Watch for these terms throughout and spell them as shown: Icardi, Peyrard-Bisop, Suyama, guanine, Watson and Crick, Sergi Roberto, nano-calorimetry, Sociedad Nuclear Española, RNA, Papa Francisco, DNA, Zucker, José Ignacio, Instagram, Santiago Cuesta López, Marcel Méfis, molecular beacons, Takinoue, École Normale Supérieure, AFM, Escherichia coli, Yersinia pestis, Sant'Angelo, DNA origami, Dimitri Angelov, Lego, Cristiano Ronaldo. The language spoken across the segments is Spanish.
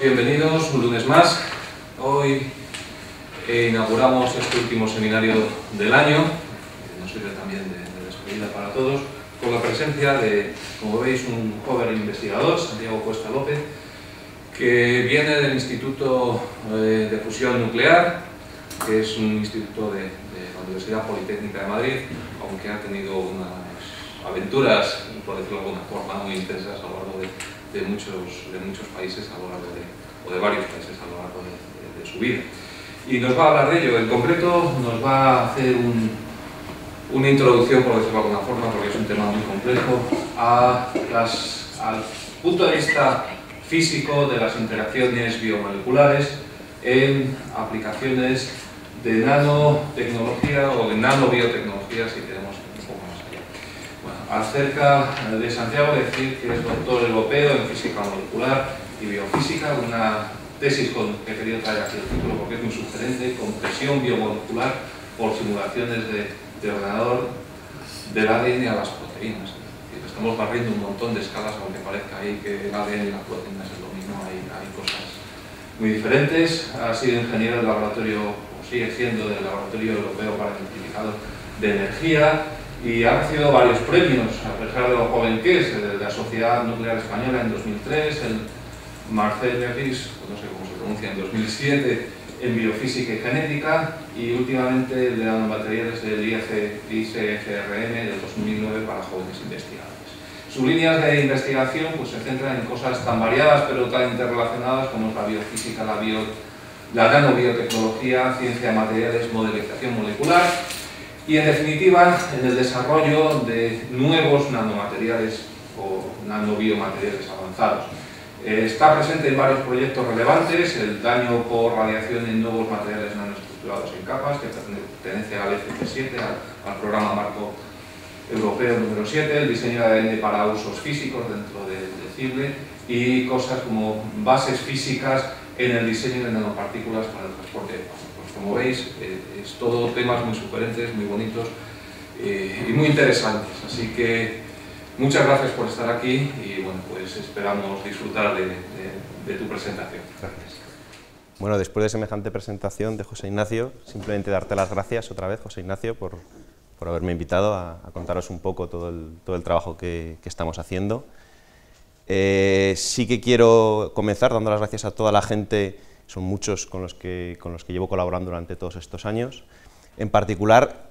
Bienvenidos un lunes más. Hoy inauguramos este último seminario del año, nos sirve también de despedida para todos, con la presencia de, como veis, un joven investigador, Santiago Cuesta López, que viene del Instituto de Fusión Nuclear, que es un instituto de la Universidad Politécnica de Madrid, aunque ha tenido unas aventuras, por decirlo de alguna forma, muy intensas a lo largo de muchos países a lo largo de varios países a lo largo de su vida. Y nos va a hablar de ello. En concreto nos va a hacer una introducción, por decirlo de alguna forma, porque es un tema muy complejo, al punto de vista físico de las interacciones biomoleculares en aplicaciones de nanotecnología o de nanobiotecnología, si queremos un poco más allá. Bueno, acerca de Santiago, decir que es doctor europeo en física molecular y biofísica, una tesis que he querido traer aquí el título porque es muy sugerente, compresión biomolecular por simulaciones de ordenador del ADN a las proteínas. Estamos barriendo un montón de escalas, aunque parezca ahí que el ADN y las proteínas es lo mismo, hay cosas muy diferentes. Ha sido ingeniero del laboratorio, o sigue siendo del Laboratorio Europeo para el Certificado de Energía, y ha recibido varios premios, a pesar de lo joven que es, de la Sociedad Nuclear Española en 2003, el Marcel Méfis, no sé cómo se pronuncia, en 2007, en Biofísica y Genética, y últimamente el de nanomateriales del ICFRM del 2009 para jóvenes investigadores. Sus líneas de investigación pues, se centran en cosas tan variadas pero tan interrelacionadas como es la biofísica, la nanobiotecnología, ciencia de materiales, modelización molecular y, en definitiva, en el desarrollo de nuevos nanomateriales o nanobiomateriales avanzados. Está presente en varios proyectos relevantes: el daño por radiación en nuevos materiales nanoestructurados en capas, que pertenece al FC7, al programa marco europeo número 7, el diseño de ADN para usos físicos dentro de CIRLE, y cosas como bases físicas en el diseño de nanopartículas para el transporte de pasos. Pues como veis, es todo temas muy sugerentes, muy bonitos y muy interesantes. Así que muchas gracias por estar aquí y bueno, pues esperamos disfrutar de tu presentación. Gracias. Bueno, después de semejante presentación de José Ignacio, simplemente darte las gracias otra vez, José Ignacio, por haberme invitado a contaros un poco todo el trabajo que estamos haciendo. Sí que quiero comenzar dando las gracias a toda la gente, son muchos con los que llevo colaborando durante todos estos años. En particular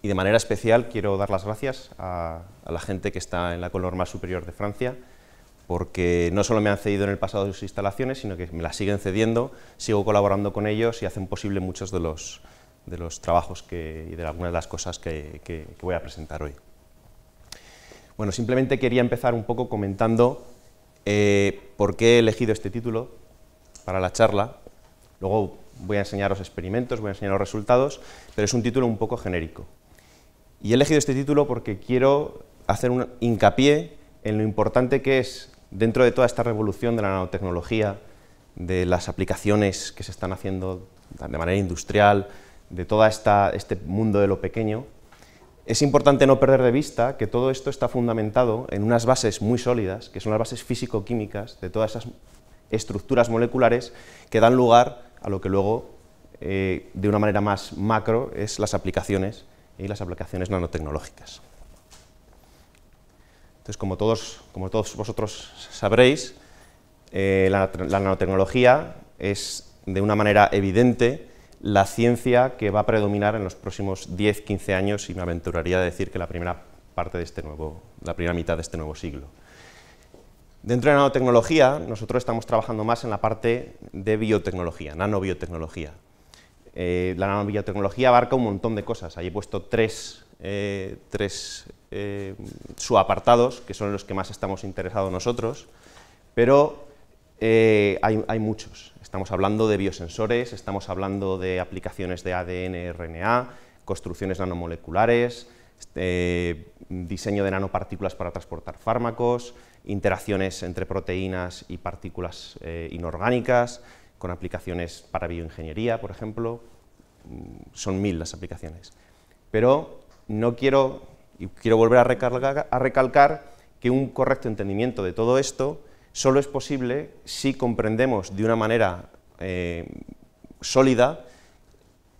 y de manera especial quiero dar las gracias a la gente que está en la École Normale Supérieure de Francia, porque no solo me han cedido en el pasado sus instalaciones, sino que me las siguen cediendo, sigo colaborando con ellos y hacen posible muchos de los trabajos y de algunas de las cosas que voy a presentar hoy. Bueno, simplemente quería empezar un poco comentando por qué he elegido este título para la charla. Luego voy a enseñaros experimentos, voy a enseñaros resultados, pero es un título un poco genérico. Y he elegido este título porque quiero hacer un hincapié en lo importante que es, dentro de toda esta revolución de la nanotecnología, de las aplicaciones que se están haciendo de manera industrial, de todo este mundo de lo pequeño, es importante no perder de vista que todo esto está fundamentado en unas bases muy sólidas, que son las bases físico-químicas de todas esas estructuras moleculares que dan lugar a lo que luego, de una manera más macro, es las aplicaciones nanotecnológicas. Entonces, como todos vosotros sabréis, la nanotecnología es, de una manera evidente, la ciencia que va a predominar en los próximos 10-15 años, y me aventuraría a decir que la primera mitad de este nuevo siglo. Dentro de la nanotecnología, nosotros estamos trabajando más en la parte de biotecnología, nanobiotecnología. La nanobiotecnología abarca un montón de cosas. Ahí he puesto tres subapartados, que son los que más estamos interesados nosotros, pero hay muchos. Estamos hablando de biosensores, estamos hablando de aplicaciones de ADN, RNA, construcciones nanomoleculares, diseño de nanopartículas para transportar fármacos, interacciones entre proteínas y partículas inorgánicas, con aplicaciones para bioingeniería, por ejemplo. Son 1000 las aplicaciones. Pero no quiero, y quiero volver a recalcar que un correcto entendimiento de todo esto solo es posible si comprendemos de una manera sólida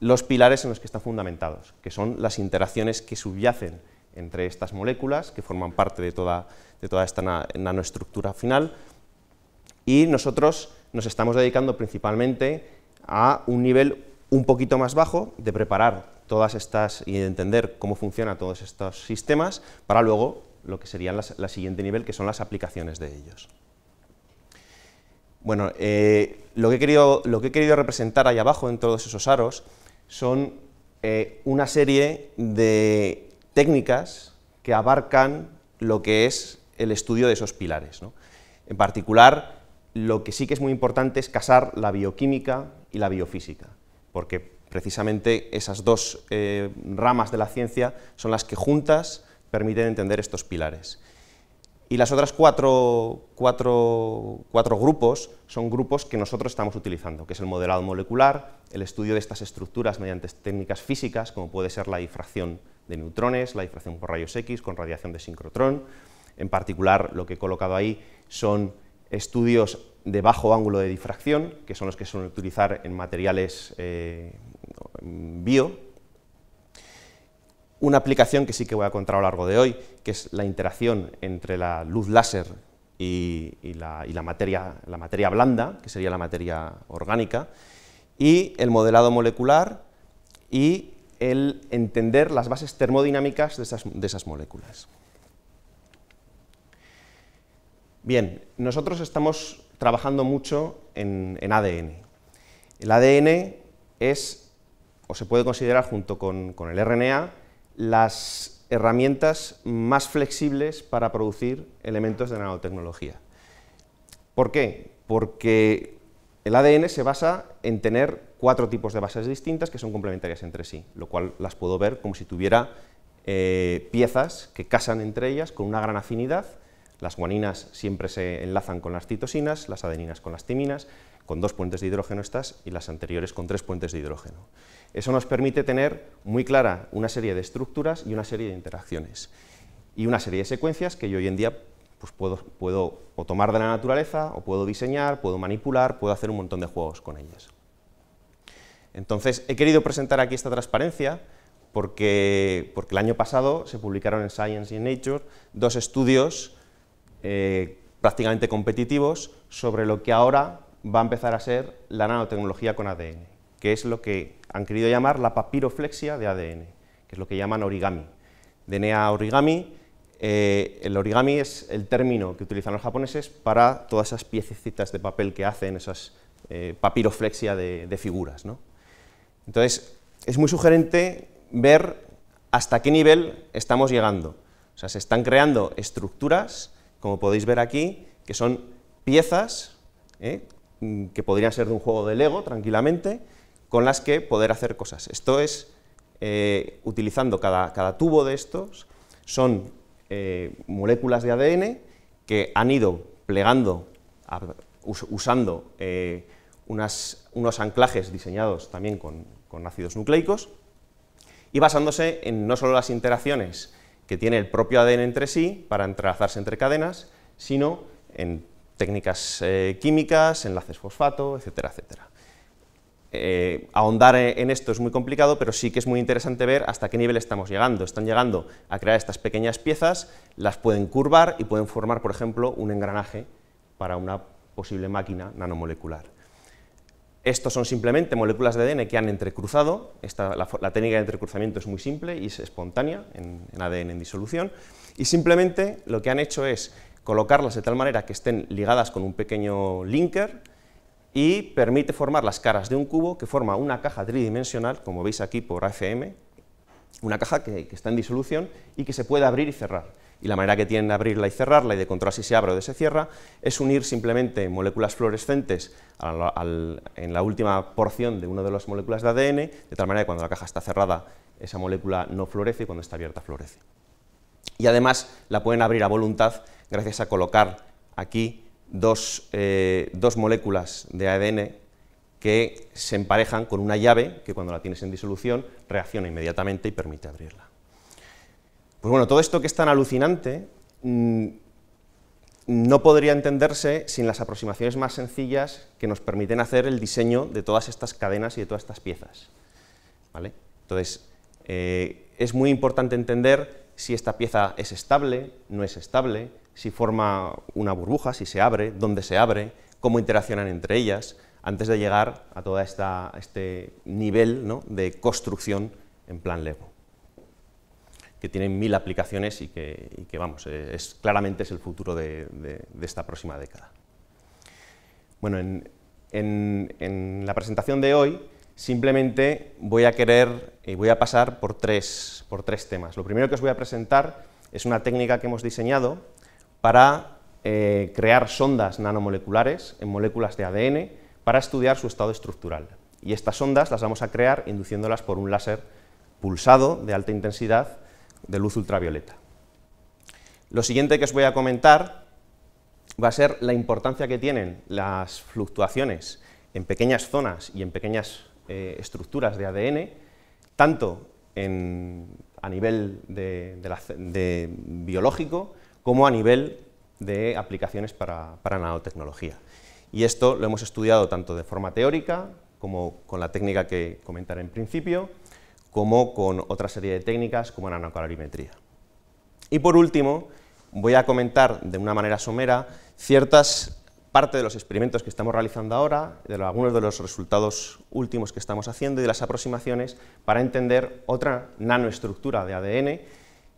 los pilares en los que están fundamentados, que son las interacciones que subyacen entre estas moléculas, que forman parte de toda esta nanoestructura final, y nosotros nos estamos dedicando principalmente a un nivel un poquito más bajo de preparar todas estas y de entender cómo funcionan todos estos sistemas, para luego lo que sería el siguiente nivel, que son las aplicaciones de ellos. Bueno, lo que he querido representar ahí abajo en todos esos aros son una serie de técnicas que abarcan lo que es el estudio de esos pilares, ¿no? En particular, lo que sí que es muy importante es casar la bioquímica y la biofísica, porque precisamente esas dos ramas de la ciencia son las que juntas permiten entender estos pilares. Y las otras cuatro grupos son grupos que nosotros estamos utilizando, que es el modelado molecular, el estudio de estas estructuras mediante técnicas físicas, como puede ser la difracción de neutrones, la difracción por rayos X con radiación de sincrotrón. En particular, lo que he colocado ahí son estudios de bajo ángulo de difracción, que son los que suelen utilizar en materiales bio. Una aplicación que sí que voy a contar a lo largo de hoy, que es la interacción entre la luz láser y la materia blanda, que sería la materia orgánica, y el modelado molecular y el entender las bases termodinámicas de esas moléculas. Bien, nosotros estamos trabajando mucho en ADN. El ADN es, o se puede considerar junto con el RNA, las herramientas más flexibles para producir elementos de nanotecnología. ¿Por qué? Porque el ADN se basa en tener cuatro tipos de bases distintas que son complementarias entre sí, lo cual las puedo ver como si tuviera piezas que casan entre ellas con una gran afinidad. Las guaninas siempre se enlazan con las citosinas, las adeninas con las timinas, con dos puentes de hidrógeno estas y las anteriores con tres puentes de hidrógeno. Eso nos permite tener muy clara una serie de estructuras y una serie de interacciones y una serie de secuencias que yo hoy en día pues, puedo o tomar de la naturaleza, o puedo diseñar, puedo manipular, puedo hacer un montón de juegos con ellas. Entonces, he querido presentar aquí esta transparencia porque el año pasado se publicaron en Science y en Nature dos estudios prácticamente competitivos sobre lo que ahora va a empezar a ser la nanotecnología con ADN, que es lo que han querido llamar la papiroflexia de ADN, que es lo que llaman origami. DNA origami, el origami es el término que utilizan los japoneses para todas esas piececitas de papel que hacen, esas papiroflexia de figuras, ¿no? Entonces, es muy sugerente ver hasta qué nivel estamos llegando. O sea, se están creando estructuras, como podéis ver aquí, que son piezas, que podrían ser de un juego de Lego tranquilamente, con las que poder hacer cosas. Esto es, utilizando cada tubo de estos, son moléculas de ADN que han ido plegando, usando unos anclajes diseñados también con ácidos nucleicos, y basándose en no solo las interacciones que tiene el propio ADN entre sí para entrelazarse entre cadenas, sino en técnicas químicas, enlaces fosfato, etcétera, etcétera. Ahondar en esto es muy complicado, pero sí que es muy interesante ver hasta qué nivel estamos llegando. Están llegando a crear estas pequeñas piezas, las pueden curvar y pueden formar, por ejemplo, un engranaje para una posible máquina nanomolecular. Estos son simplemente moléculas de ADN que han entrecruzado. La técnica de entrecruzamiento es muy simple y es espontánea en ADN en disolución, y simplemente lo que han hecho es colocarlas de tal manera que estén ligadas con un pequeño linker y permite formar las caras de un cubo que forma una caja tridimensional, como veis aquí por AFM, una caja que está en disolución y que se puede abrir y cerrar. Y la manera que tienen de abrirla y cerrarla y de controlar si se abre o se cierra es unir simplemente moléculas fluorescentes en la última porción de una de las moléculas de ADN, de tal manera que cuando la caja está cerrada esa molécula no florece y cuando está abierta florece. Y además la pueden abrir a voluntad gracias a colocar aquí dos moléculas de ADN que se emparejan con una llave que cuando la tienes en disolución reacciona inmediatamente y permite abrirla. Pues bueno, todo esto que es tan alucinante no podría entenderse sin las aproximaciones más sencillas que nos permiten hacer el diseño de todas estas cadenas y de todas estas piezas, ¿vale? Entonces, es muy importante entender si esta pieza es estable, no es estable, si forma una burbuja, si se abre, dónde se abre, cómo interaccionan entre ellas, antes de llegar a todo este nivel, ¿no?, de construcción en plan Lego, que tienen 1000 aplicaciones y que vamos, claramente es el futuro de esta próxima década. Bueno, en la presentación de hoy simplemente voy a pasar por tres temas. Lo primero que os voy a presentar es una técnica que hemos diseñado para crear sondas nanomoleculares en moléculas de ADN para estudiar su estado estructural. Y estas sondas las vamos a crear induciéndolas por un láser pulsado de alta intensidad de luz ultravioleta. Lo siguiente que os voy a comentar va a ser la importancia que tienen las fluctuaciones en pequeñas zonas y en pequeñas estructuras de ADN, tanto a nivel de biológico como a nivel de aplicaciones para nanotecnología. Y esto lo hemos estudiado tanto de forma teórica, como con la técnica que comentaré en principio, como con otra serie de técnicas como la nanocalorimetría. Y por último, voy a comentar de una manera somera ciertas partes de los experimentos que estamos realizando ahora, de algunos de los resultados últimos que estamos haciendo y de las aproximaciones para entender otra nanoestructura de ADN,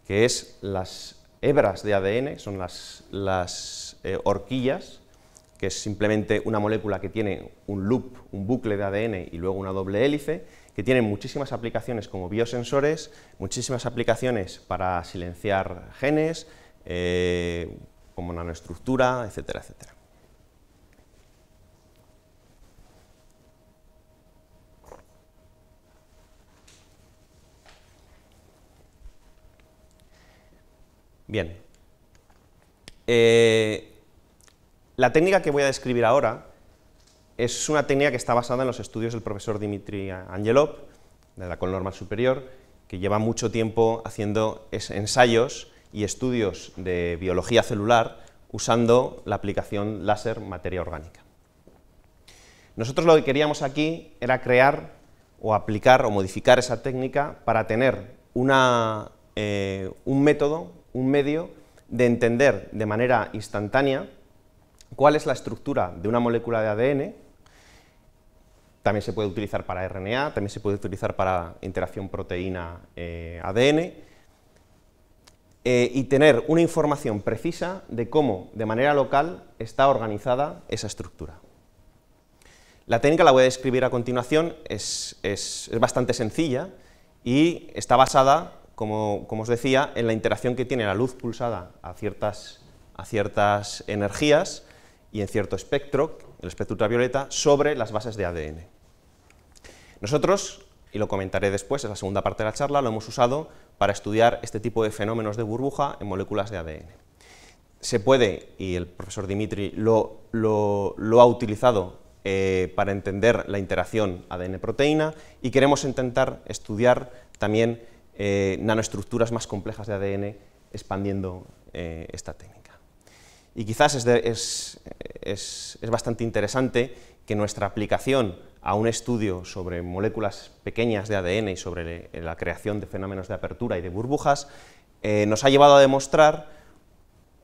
que es las hebras de ADN, son las horquillas, que es simplemente una molécula que tiene un loop, un bucle de ADN y luego una doble hélice, que tienen muchísimas aplicaciones como biosensores, muchísimas aplicaciones para silenciar genes, como nanoestructura, etcétera, etcétera. Bien. La técnica que voy a describir ahora es una técnica que está basada en los estudios del profesor Dimitri Angelov, de la École Normale Supérieure, que lleva mucho tiempo haciendo ensayos y estudios de biología celular usando la aplicación láser materia orgánica. Nosotros lo que queríamos aquí era crear o aplicar o modificar esa técnica para tener un medio de entender de manera instantánea cuál es la estructura de una molécula de ADN. También se puede utilizar para RNA, también se puede utilizar para interacción proteína-ADN, y tener una información precisa de cómo, de manera local, está organizada esa estructura. La técnica la voy a describir a continuación, es bastante sencilla y está basada, como os decía, en la interacción que tiene la luz pulsada a ciertas energías y en cierto espectro, el espectro ultravioleta, sobre las bases de ADN. Nosotros, y lo comentaré después, es la segunda parte de la charla, lo hemos usado para estudiar este tipo de fenómenos de burbuja en moléculas de ADN. Se puede, y el profesor Dimitri lo ha utilizado para entender la interacción ADN-proteína, y queremos intentar estudiar también nanoestructuras más complejas de ADN expandiendo esta técnica. Y quizás es bastante interesante que nuestra aplicación a un estudio sobre moléculas pequeñas de ADN y sobre la creación de fenómenos de apertura y de burbujas nos ha llevado a demostrar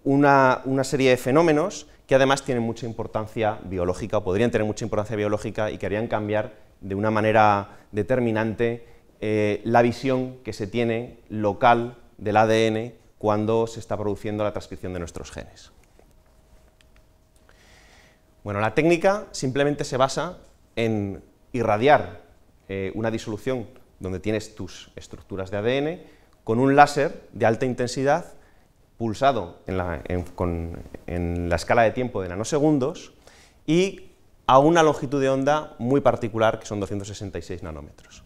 una serie de fenómenos que además tienen mucha importancia biológica, o podrían tener mucha importancia biológica, y que harían cambiar de una manera determinante la visión que se tiene local del ADN cuando se está produciendo la transcripción de nuestros genes. Bueno, la técnica simplemente se basa en irradiar una disolución donde tienes tus estructuras de ADN con un láser de alta intensidad pulsado en la escala de tiempo de nanosegundos y a una longitud de onda muy particular, que son 266 nanómetros.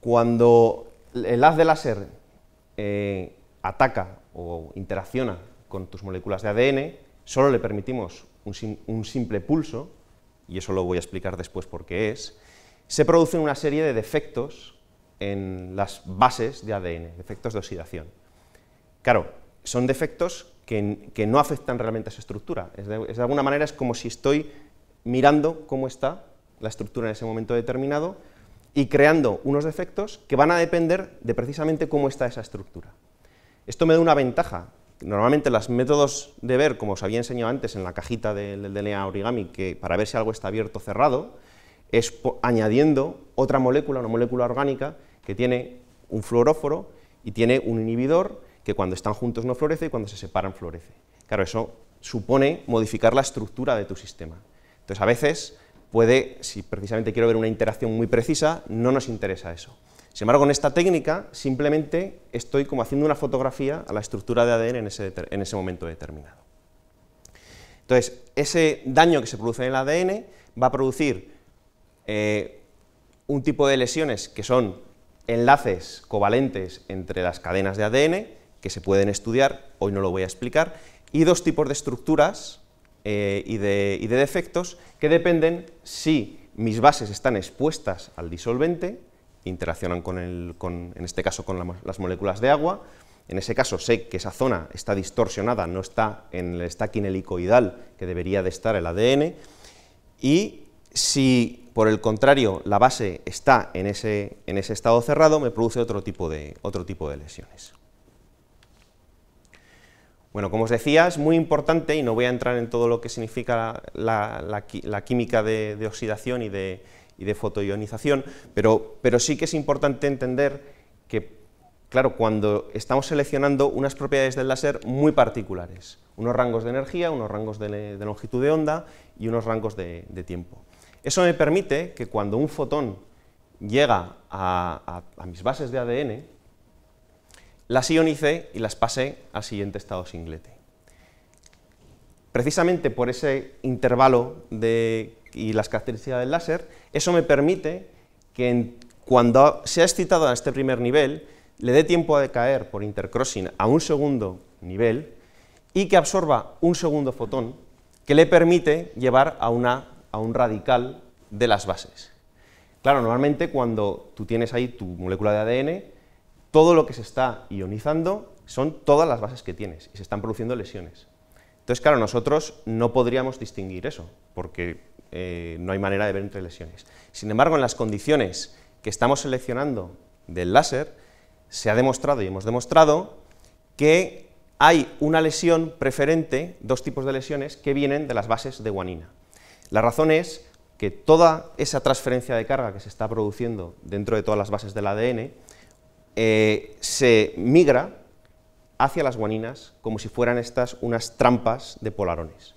Cuando el haz de láser ataca o interacciona con tus moléculas de ADN, solo le permitimos un simple pulso, y eso lo voy a explicar después por qué es. Se producen una serie de defectos en las bases de ADN, defectos de oxidación. Claro, son defectos que no afectan realmente a su estructura. De alguna manera es como si estoy mirando cómo está la estructura en ese momento determinado y creando unos defectos que van a depender de precisamente cómo está esa estructura. Esto me da una ventaja. Normalmente los métodos de ver, como os había enseñado antes en la cajita del DNA origami, que para ver si algo está abierto o cerrado, es añadiendo otra molécula, una molécula orgánica, que tiene un fluoróforo y tiene un inhibidor que cuando están juntos no florece y cuando se separan florece. Claro, eso supone modificar la estructura de tu sistema. Entonces, a veces puede, si precisamente quiero ver una interacción muy precisa, no nos interesa eso. Sin embargo, con esta técnica simplemente estoy como haciendo una fotografía a la estructura de ADN en ese momento determinado. Entonces, ese daño que se produce en el ADN va a producir un tipo de lesiones que son enlaces covalentes entre las cadenas de ADN, que se pueden estudiar, hoy no lo voy a explicar, y dos tipos de estructuras y de defectos que dependen si mis bases están expuestas al disolvente, interaccionan en este caso con las moléculas de agua, en ese caso sé que esa zona está distorsionada, no está en el stacking helicoidal que debería de estar el ADN, y si por el contrario la base está en ese estado cerrado, me produce otro tipo de lesiones. Bueno, como os decía, es muy importante, y no voy a entrar en todo lo que significa la química de oxidación y de fotoionización, pero sí que es importante entender que, claro, cuando estamos seleccionando unas propiedades del láser muy particulares, unos rangos de energía, unos rangos de longitud de onda y unos rangos de tiempo. Eso me permite que cuando un fotón llega a mis bases de ADN, las ionice y las pase al siguiente estado singlete. Precisamente por ese intervalo y las características del láser, eso me permite que cuando se ha excitado a este primer nivel, le dé tiempo a decaer por intercrossing a un segundo nivel y que absorba un segundo fotón que le permite llevar a un radical de las bases. Claro, normalmente cuando tú tienes ahí tu molécula de ADN, todo lo que se está ionizando son todas las bases que tienes y se están produciendo lesiones. Entonces, claro, nosotros no podríamos distinguir eso, porque no hay manera de ver entre lesiones. Sin embargo, en las condiciones que estamos seleccionando del láser, se ha demostrado y hemos demostrado que hay una lesión preferente, dos tipos de lesiones, que vienen de las bases de guanina. La razón es que toda esa transferencia de carga que se está produciendo dentro de todas las bases del ADN se migra hacia las guaninas como si fueran estas unas trampas de polarones.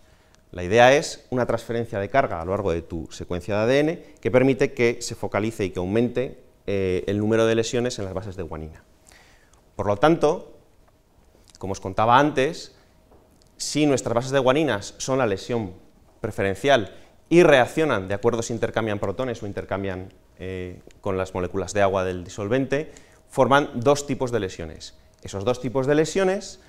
La idea es una transferencia de carga a lo largo de tu secuencia de ADN que permite que se focalice y que aumente el número de lesiones en las bases de guanina. Por lo tanto, como os contaba antes, si nuestras bases de guaninas son la lesión preferencial y reaccionan de acuerdo si intercambian protones o intercambian con las moléculas de agua del disolvente, forman dos tipos de lesiones. Esos dos tipos de lesiones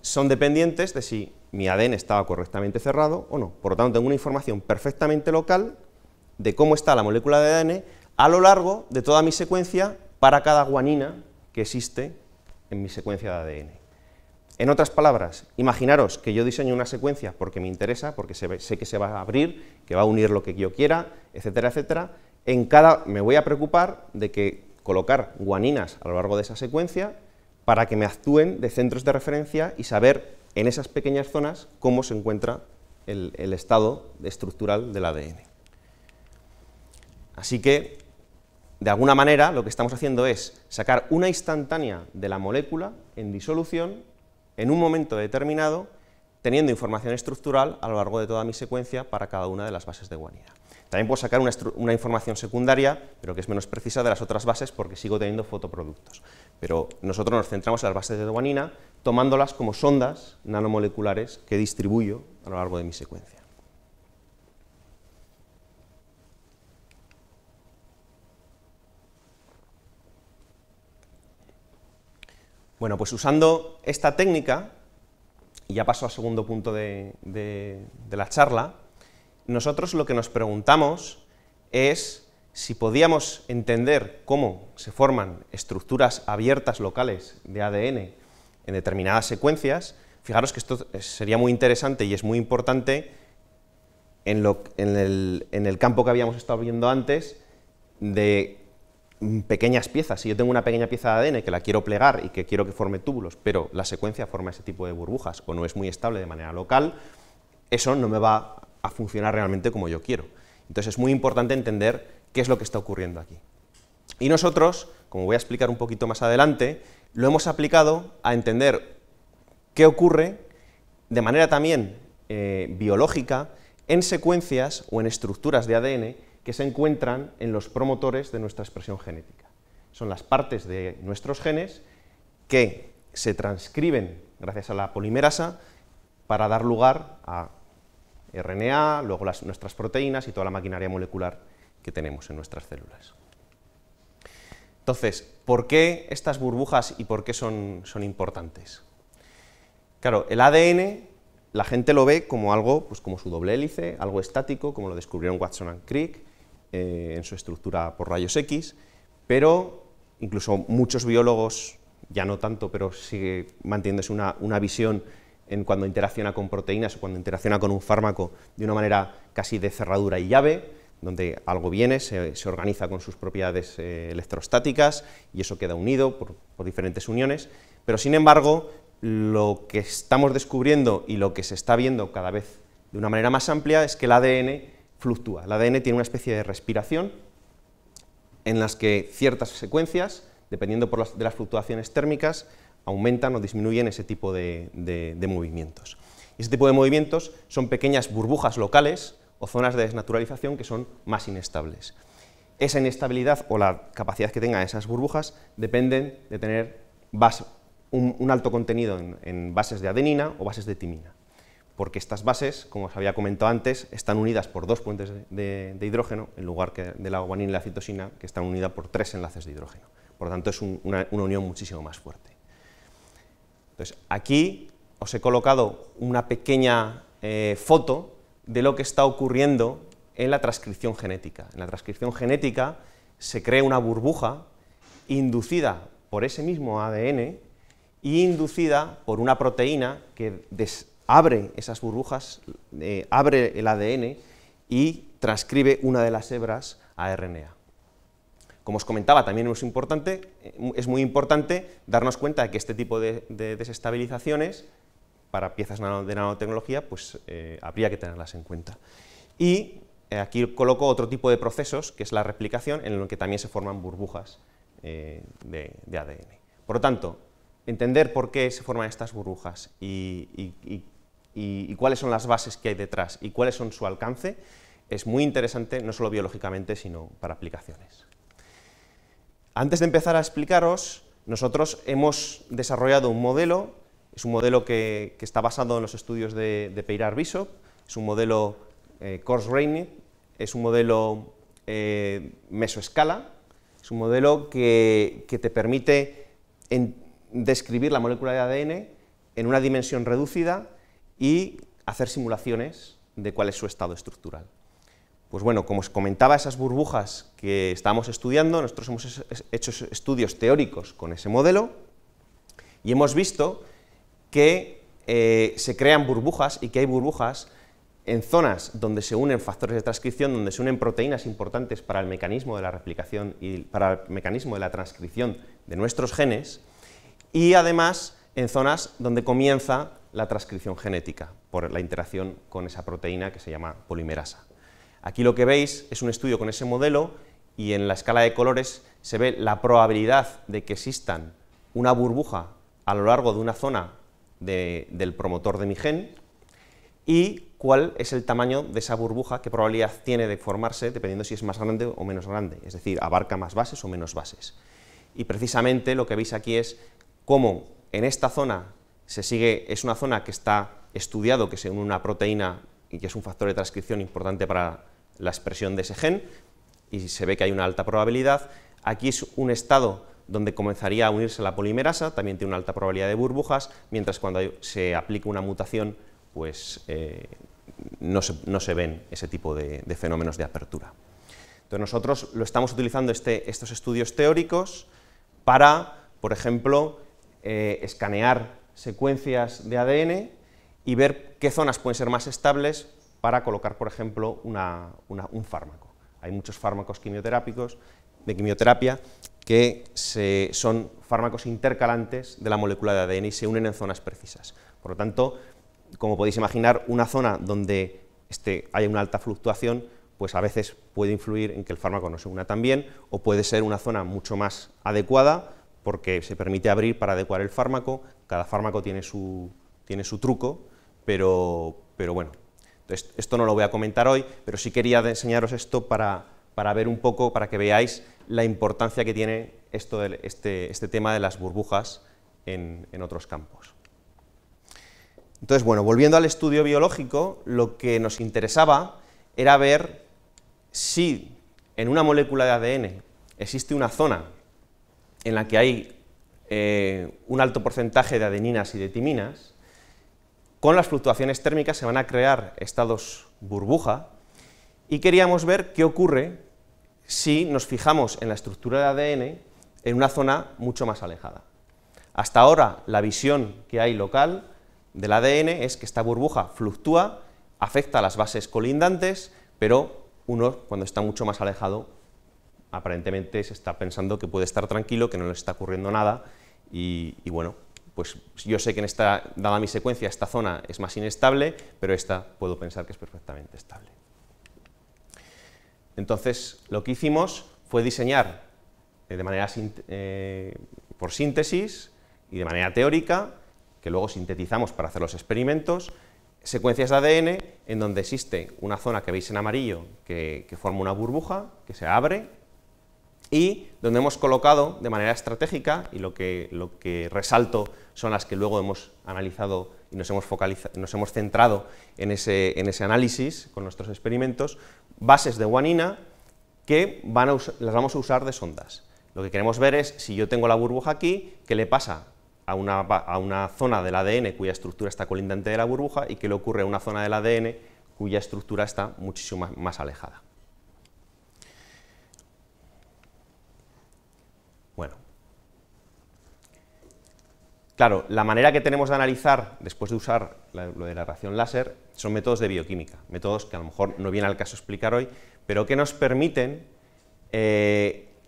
son dependientes de si mi ADN estaba correctamente cerrado o no. Por lo tanto, tengo una información perfectamente local de cómo está la molécula de ADN a lo largo de toda mi secuencia para cada guanina que existe en mi secuencia de ADN. En otras palabras, imaginaros que yo diseño una secuencia porque me interesa, porque sé que se va a abrir, que va a unir lo que yo quiera, etcétera, etcétera. Me voy a preocupar de que colocar guaninas a lo largo de esa secuencia para que me actúen de centros de referencia y saber en esas pequeñas zonas cómo se encuentra el estado estructural del ADN. Así que, de alguna manera, lo que estamos haciendo es sacar una instantánea de la molécula en disolución en un momento determinado, teniendo información estructural a lo largo de toda mi secuencia para cada una de las bases de guanina. También puedo sacar una información secundaria, pero que es menos precisa de las otras bases porque sigo teniendo fotoproductos. Pero nosotros nos centramos en las bases de guanina, tomándolas como sondas nanomoleculares que distribuyo a lo largo de mi secuencia. Bueno, pues usando esta técnica, y ya paso al segundo punto de la charla, nosotros lo que nos preguntamos es si podíamos entender cómo se forman estructuras abiertas locales de ADN en determinadas secuencias Fijaros que esto sería muy interesante y es muy importante en el campo que habíamos estado viendo antes de pequeñas piezas. Si yo tengo una pequeña pieza de ADN que la quiero plegar y que quiero que forme túbulos, pero la secuencia forma ese tipo de burbujas o no es muy estable de manera local, eso no me va a funcionar realmente como yo quiero. Entonces es muy importante entender qué es lo que está ocurriendo aquí. Y nosotros, como voy a explicar un poquito más adelante, lo hemos aplicado a entender qué ocurre de manera también biológica en secuencias o en estructuras de ADN que se encuentran en los promotores de nuestra expresión genética. Son las partes de nuestros genes que se transcriben gracias a la polimerasa para dar lugar a RNA, luego nuestras proteínas y toda la maquinaria molecular que tenemos en nuestras células. Entonces, ¿por qué estas burbujas y por qué son importantes? Claro, el ADN la gente lo ve como algo, pues como su doble hélice, algo estático, como lo descubrieron Watson and Crick en su estructura por rayos X, pero incluso muchos biólogos, ya no tanto, pero sigue manteniéndose una visión en cuando interacciona con proteínas o cuando interacciona con un fármaco de una manera casi de cerradura y llave, donde algo viene, se organiza con sus propiedades electrostáticas y eso queda unido por diferentes uniones, pero sin embargo lo que estamos descubriendo y lo que se está viendo cada vez de una manera más amplia es que el ADN fluctúa, el ADN tiene una especie de respiración en las que ciertas secuencias, dependiendo de las fluctuaciones térmicas, aumentan o disminuyen ese tipo de movimientos. Y ese tipo de movimientos son pequeñas burbujas locales o zonas de desnaturalización que son más inestables. Esa inestabilidad o la capacidad que tengan esas burbujas dependen de tener un alto contenido en bases de adenina o bases de timina, porque estas bases, como os había comentado antes, están unidas por dos puentes de hidrógeno, en lugar de la guanina y la citosina, que están unidas por tres enlaces de hidrógeno. Por lo tanto, es una unión muchísimo más fuerte. Entonces, aquí os he colocado una pequeña foto de lo que está ocurriendo en la transcripción genética. En la transcripción genética se crea una burbuja inducida por ese mismo ADN y inducida por una proteína que abre esas burbujas, abre el ADN y transcribe una de las hebras a RNA. Como os comentaba, también es muy importante darnos cuenta de que este tipo de desestabilizaciones para piezas de nanotecnología pues, habría que tenerlas en cuenta. Y aquí coloco otro tipo de procesos, que es la replicación, en el que también se forman burbujas de ADN. Por lo tanto, entender por qué se forman estas burbujas y cuáles son las bases que hay detrás y cuáles son su alcance es muy interesante, no solo biológicamente, sino para aplicaciones. Antes de empezar a explicaros, nosotros hemos desarrollado un modelo, es un modelo que está basado en los estudios de Peyrard-Bisop, es un modelo coarse-grained, es un modelo mesoescala, es un modelo que te permite describir la molécula de ADN en una dimensión reducida y hacer simulaciones de cuál es su estado estructural. Pues bueno, como os comentaba, esas burbujas que estábamos estudiando, nosotros hemos hecho estudios teóricos con ese modelo y hemos visto que se crean burbujas y que hay burbujas en zonas donde se unen factores de transcripción, donde se unen proteínas importantes para el mecanismo de la replicación y para el mecanismo de la transcripción de nuestros genes y además en zonas donde comienza la transcripción genética por la interacción con esa proteína que se llama polimerasa. Aquí lo que veis es un estudio con ese modelo y en la escala de colores se ve la probabilidad de que existan una burbuja a lo largo de una zona del promotor de mi gen y cuál es el tamaño de esa burbuja, qué probabilidad tiene de formarse dependiendo si es más grande o menos grande, es decir, abarca más bases o menos bases. Y precisamente lo que veis aquí es cómo en esta zona es una zona que está estudiado, que se une una proteína y que es un factor de transcripción importante para la expresión de ese gen, y se ve que hay una alta probabilidad. Aquí es un estado donde comenzaría a unirse la polimerasa, también tiene una alta probabilidad de burbujas, mientras cuando se aplica una mutación, pues no se ven ese tipo de fenómenos de apertura. Entonces nosotros lo estamos utilizando estos estudios teóricos para, por ejemplo, escanear secuencias de ADN y ver qué zonas pueden ser más estables para colocar, por ejemplo, un fármaco. Hay muchos fármacos quimioterápicos de quimioterapia que son fármacos intercalantes de la molécula de ADN y se unen en zonas precisas. Por lo tanto, como podéis imaginar, una zona donde haya una alta fluctuación, pues a veces puede influir en que el fármaco no se una tan bien, o puede ser una zona mucho más adecuada porque se permite abrir para adecuar el fármaco. Cada fármaco tiene su truco, pero bueno, entonces, esto no lo voy a comentar hoy, pero sí quería enseñaros esto para ver un poco, para que veáis la importancia que tiene este tema de las burbujas en otros campos. Entonces, bueno, volviendo al estudio biológico, lo que nos interesaba era ver si en una molécula de ADN existe una zona en la que hay un alto porcentaje de adeninas y de timinas. Con las fluctuaciones térmicas se van a crear estados burbuja y queríamos ver qué ocurre si nos fijamos en la estructura de ADN en una zona mucho más alejada. Hasta ahora la visión que hay local del ADN es que esta burbuja fluctúa, afecta a las bases colindantes, pero uno, cuando está mucho más alejado, aparentemente se está pensando que puede estar tranquilo, que no le está ocurriendo nada, y bueno, pues yo sé que dada mi secuencia, esta zona es más inestable, pero esta puedo pensar que es perfectamente estable. Entonces, lo que hicimos fue diseñar de manera por síntesis y de manera teórica, que luego sintetizamos para hacer los experimentos, secuencias de ADN en donde existe una zona que veis en amarillo que forma una burbuja, que se abre, y donde hemos colocado de manera estratégica, y lo que resalto son las que luego hemos analizado y nos hemos centrado en ese análisis con nuestros experimentos, bases de guanina que las vamos a usar de sondas. Lo que queremos ver es, si yo tengo la burbuja aquí, ¿qué le pasa a una zona del ADN cuya estructura está colindante de la burbuja y que le ocurre a una zona del ADN cuya estructura está muchísimo más alejada? Bueno, claro, la manera que tenemos de analizar, después de usar lo de la radiación láser, son métodos de bioquímica, métodos que a lo mejor no viene al caso explicar hoy, pero que nos permiten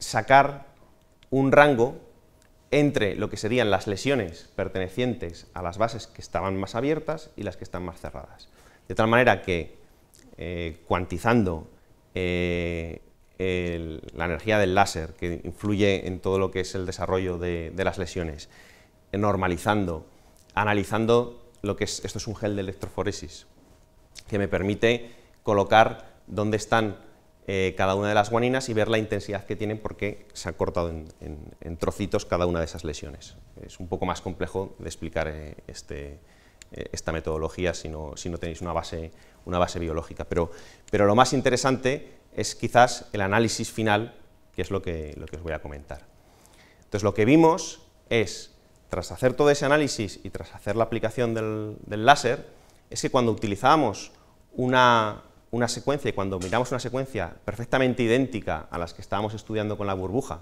sacar un rango entre lo que serían las lesiones pertenecientes a las bases que estaban más abiertas y las que están más cerradas. De tal manera que, cuantizando la energía del láser, que influye en todo lo que es el desarrollo de las lesiones, normalizando, analizando lo que es, esto es un gel de electroforesis, que me permite colocar dónde están cada una de las guaninas y ver la intensidad que tienen porque se han cortado en trocitos cada una de esas lesiones. Es un poco más complejo de explicar esta metodología si no tenéis una base biológica, pero lo más interesante es quizás el análisis final, que es lo que os voy a comentar. Entonces, lo que vimos es, tras hacer todo ese análisis y tras hacer la aplicación del láser, es que cuando utilizábamos una secuencia, y cuando miramos una secuencia perfectamente idéntica a las que estábamos estudiando con la burbuja,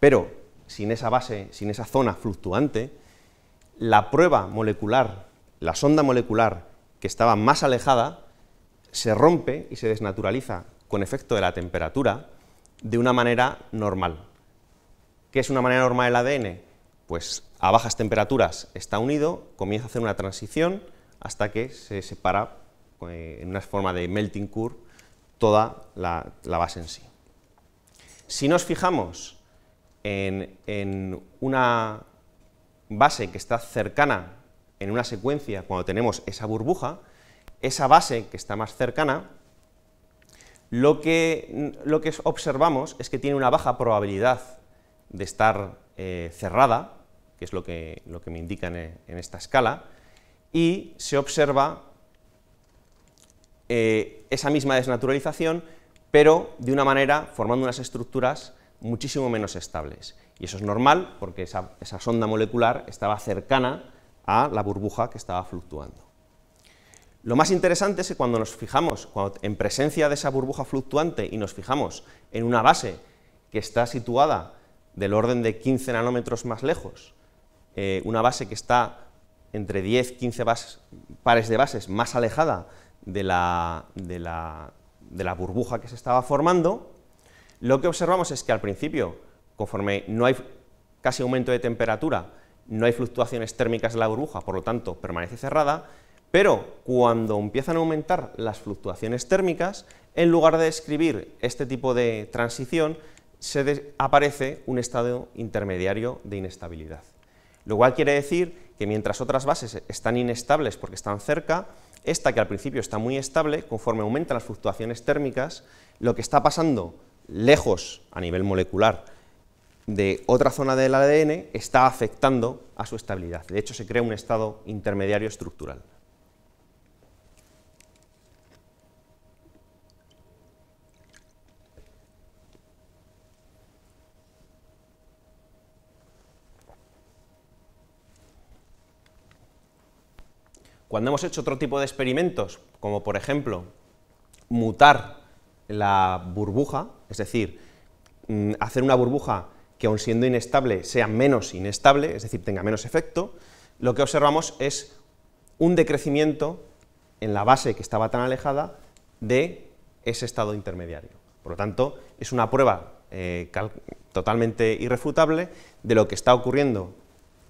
pero sin esa base, sin esa zona fluctuante, la prueba molecular, la sonda molecular que estaba más alejada, se rompe y se desnaturaliza con efecto de la temperatura de una manera normal. ¿Qué es una manera normal el ADN? Pues a bajas temperaturas está unido, comienza a hacer una transición hasta que se separa en una forma de melting curve toda la base en sí. Si nos fijamos en una base que está cercana en una secuencia, cuando tenemos esa burbuja, esa base que está más cercana, lo que observamos es que tiene una baja probabilidad de estar cerrada, que es lo que me indican en esta escala, y se observa esa misma desnaturalización, pero de una manera formando unas estructuras muchísimo menos estables. Y eso es normal porque esa sonda molecular estaba cercana a la burbuja que estaba fluctuando. Lo más interesante es que cuando nos fijamos en presencia de esa burbuja fluctuante y nos fijamos en una base que está situada del orden de 15 nanómetros más lejos, una base que está entre 10-15 pares de bases más alejada de la burbuja que se estaba formando, lo que observamos es que al principio, conforme no hay casi aumento de temperatura, no hay fluctuaciones térmicas de la burbuja, por lo tanto permanece cerrada, pero cuando empiezan a aumentar las fluctuaciones térmicas, en lugar de describir este tipo de transición, aparece un estado intermediario de inestabilidad. Lo cual quiere decir que mientras otras bases están inestables porque están cerca, esta que al principio está muy estable, conforme aumentan las fluctuaciones térmicas, lo que está pasando lejos a nivel molecular de otra zona del ADN está afectando a su estabilidad. De hecho, se crea un estado intermediario estructural. Cuando hemos hecho otro tipo de experimentos, como por ejemplo mutar la burbuja, es decir, hacer una burbuja que aun siendo inestable sea menos inestable, es decir, tenga menos efecto, lo que observamos es un decrecimiento en la base que estaba tan alejada de ese estado intermediario. Por lo tanto, es una prueba totalmente irrefutable de lo que está ocurriendo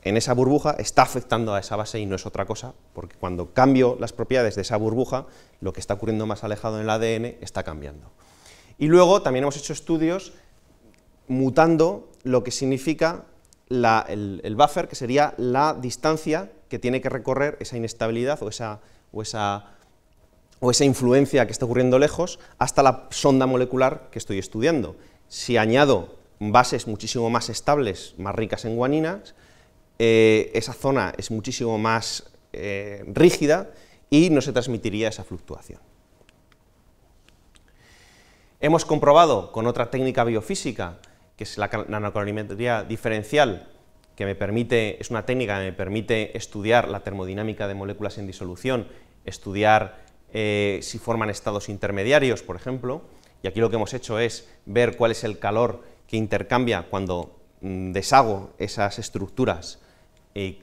en esa burbuja, está afectando a esa base y no es otra cosa, porque cuando cambio las propiedades de esa burbuja, lo que está ocurriendo más alejado en el ADN está cambiando. Y luego también hemos hecho estudios mutando lo que significa el buffer, que sería la distancia que tiene que recorrer esa inestabilidad o esa influencia que está ocurriendo lejos hasta la sonda molecular que estoy estudiando. Si añado bases muchísimo más estables, más ricas en guaninas, esa zona es muchísimo más rígida y no se transmitiría esa fluctuación. Hemos comprobado con otra técnica biofísica, que es la nanocalorimetría diferencial, es una técnica que me permite estudiar la termodinámica de moléculas en disolución, estudiar si forman estados intermediarios, por ejemplo, y aquí lo que hemos hecho es ver cuál es el calor que intercambia cuando deshago esas estructuras, qué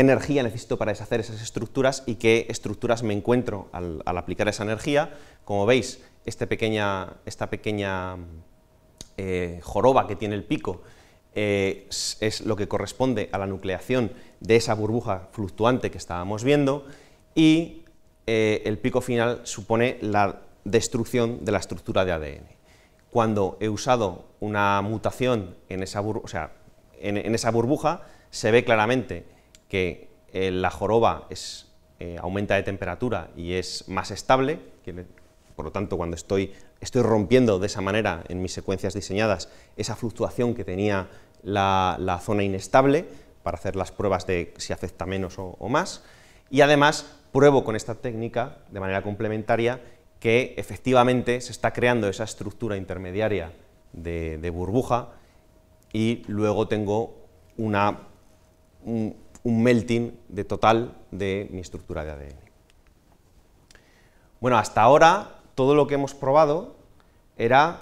energía necesito para deshacer esas estructuras y qué estructuras me encuentro al aplicar esa energía. Como veis, esta pequeña joroba que tiene el pico es lo que corresponde a la nucleación de esa burbuja fluctuante que estábamos viendo, y el pico final supone la destrucción de la estructura de ADN. Cuando he usado una mutación en esa burbuja, se ve claramente que la joroba aumenta de temperatura y es más estable, por lo tanto cuando estoy rompiendo de esa manera en mis secuencias diseñadas esa fluctuación que tenía la zona inestable, para hacer las pruebas de si afecta menos o más, y además pruebo con esta técnica de manera complementaria que efectivamente se está creando esa estructura intermediaria de burbuja, y luego tengo un melting total de mi estructura de ADN. Bueno, hasta ahora todo lo que hemos probado eran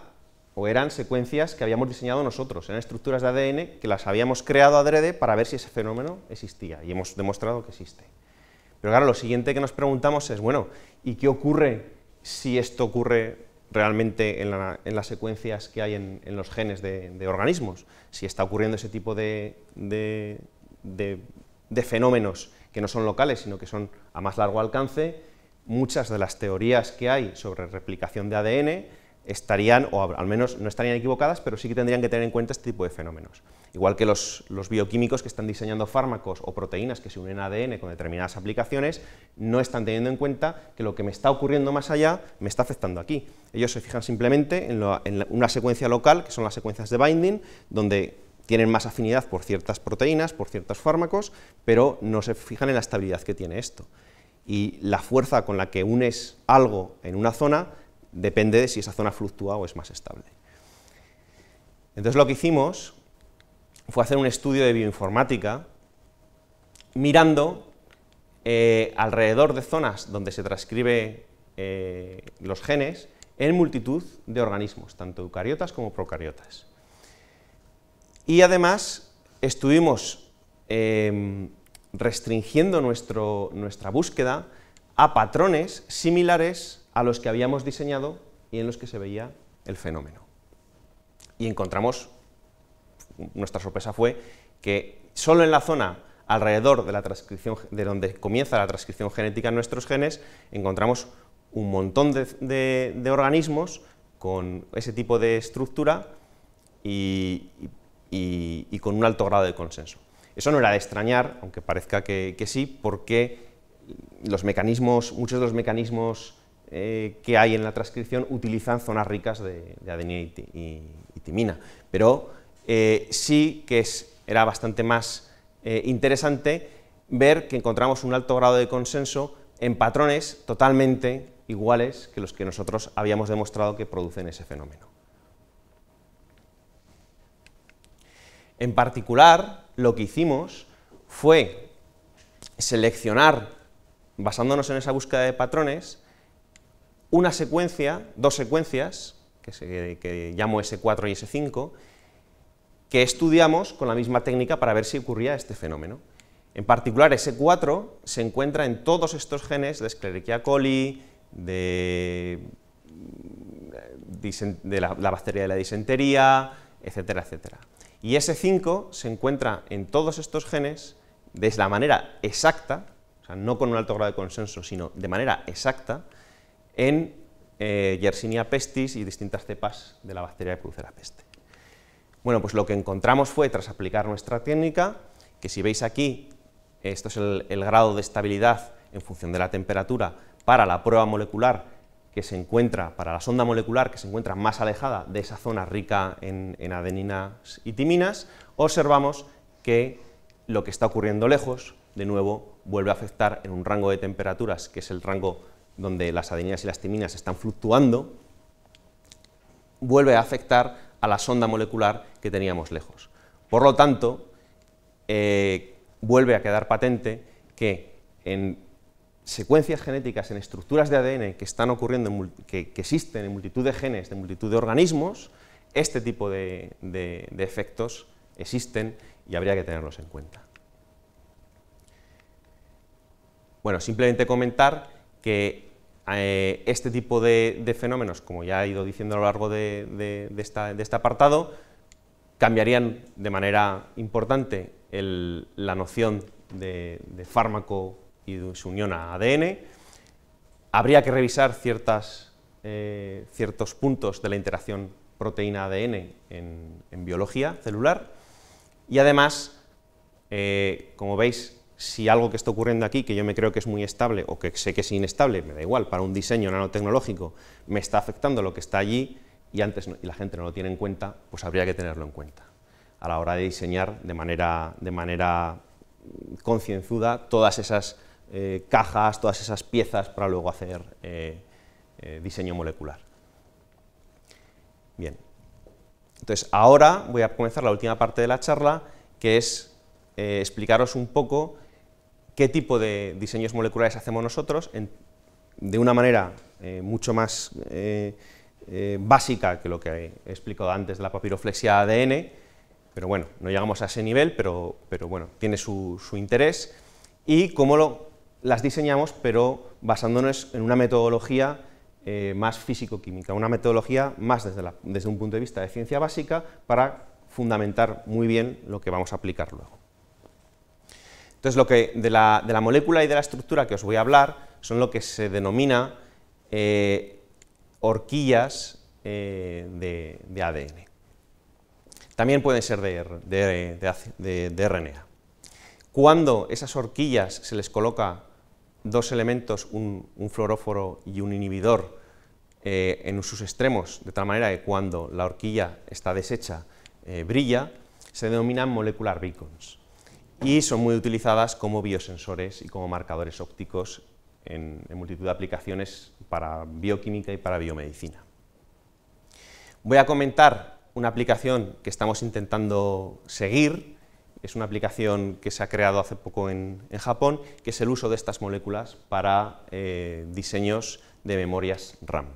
secuencias que habíamos diseñado nosotros, eran estructuras de ADN que las habíamos creado adrede para ver si ese fenómeno existía, y hemos demostrado que existe. Pero claro, lo siguiente que nos preguntamos es, bueno, ¿y qué ocurre si esto ocurre realmente en las secuencias que hay en los genes de organismos? Si está ocurriendo ese tipo de fenómenos que no son locales, sino que son a más largo alcance, muchas de las teorías que hay sobre replicación de ADN estarían, o al menos no estarían equivocadas, pero sí que tendrían que tener en cuenta este tipo de fenómenos. Igual que los bioquímicos que están diseñando fármacos o proteínas que se unen a ADN con determinadas aplicaciones, no están teniendo en cuenta que lo que me está ocurriendo más allá me está afectando aquí. Ellos se fijan simplemente en una secuencia local, que son las secuencias de binding, donde tienen más afinidad por ciertas proteínas, por ciertos fármacos, pero no se fijan en la estabilidad que tiene esto. Y la fuerza con la que unes algo en una zona depende de si esa zona fluctúa o es más estable. Entonces lo que hicimos fue hacer un estudio de bioinformática mirando alrededor de zonas donde se transcribe los genes en multitud de organismos, tanto eucariotas como procariotas. Y además estuvimos restringiendo nuestra búsqueda a patrones similares a los que habíamos diseñado y en los que se veía el fenómeno. Y encontramos, nuestra sorpresa fue que solo en la zona alrededor de la transcripción, de donde comienza la transcripción genética en nuestros genes, encontramos un montón de organismos con ese tipo de estructura y con un alto grado de consenso. Eso no era de extrañar, aunque parezca que sí, porque los mecanismos, muchos de los mecanismos que hay en la transcripción utilizan zonas ricas de adenina y timina, pero sí que era bastante más interesante ver que encontramos un alto grado de consenso en patrones totalmente iguales que los que nosotros habíamos demostrado que producen ese fenómeno. En particular, lo que hicimos fue seleccionar, basándonos en esa búsqueda de patrones, una secuencia, dos secuencias, que llamo S4 y S5, que estudiamos con la misma técnica para ver si ocurría este fenómeno. En particular, S4 se encuentra en todos estos genes de Escherichia coli, de la bacteria de la disentería, etcétera, etcétera. Y S5 se encuentra en todos estos genes de la manera exacta, o sea, no con un alto grado de consenso, sino de manera exacta, en Yersinia pestis y distintas cepas de la bacteria que produce la peste. Bueno, pues lo que encontramos fue, tras aplicar nuestra técnica, que si veis aquí, esto es el grado de estabilidad en función de la temperatura para la prueba molecular que se encuentra, para la sonda molecular que se encuentra más alejada de esa zona rica en adeninas y timinas, observamos que lo que está ocurriendo lejos, de nuevo, vuelve a afectar en un rango de temperaturas, que es el rango donde las adeninas y las timinas están fluctuando, vuelve a afectar a la sonda molecular que teníamos lejos. Por lo tanto, vuelve a quedar patente que en secuencias genéticas, en estructuras de ADN que están ocurriendo, que existen en multitud de genes, de multitud de organismos, este tipo de efectos existen y habría que tenerlos en cuenta. Bueno, simplemente comentar que este tipo de fenómenos, como ya he ido diciendo a lo largo de este apartado, cambiarían de manera importante la noción de fármaco y de su unión a ADN. Habría que revisar ciertos puntos de la interacción proteína-ADN en biología celular y además, como veis, si algo que está ocurriendo aquí, que yo me creo que es muy estable o que sé que es inestable, me da igual, para un diseño nanotecnológico me está afectando lo que está allí y antes no, y la gente no lo tiene en cuenta, pues habría que tenerlo en cuenta a la hora de diseñar de manera concienzuda todas esas cajas, todas esas piezas para luego hacer diseño molecular. Bien, entonces ahora voy a comenzar la última parte de la charla, que es explicaros un poco qué tipo de diseños moleculares hacemos nosotros de una manera mucho más básica que lo que he explicado antes de la papiroflexia ADN, pero bueno, no llegamos a ese nivel, pero bueno, tiene su interés, y cómo las diseñamos, pero basándonos en una metodología más físico-química, una metodología más desde un punto de vista de ciencia básica para fundamentar muy bien lo que vamos a aplicar luego. Entonces, de la molécula y de la estructura que os voy a hablar son lo que se denomina horquillas de ADN. También pueden ser de RNA. Cuando esas horquillas se les coloca dos elementos, un fluoróforo y un inhibidor, en sus extremos, de tal manera que cuando la horquilla está deshecha brilla, se denominan molecular beacons. Y son muy utilizadas como biosensores y como marcadores ópticos en multitud de aplicaciones para bioquímica y para biomedicina. Voy a comentar una aplicación que estamos intentando seguir, es una aplicación que se ha creado hace poco en Japón, que es el uso de estas moléculas para diseños de memorias RAM.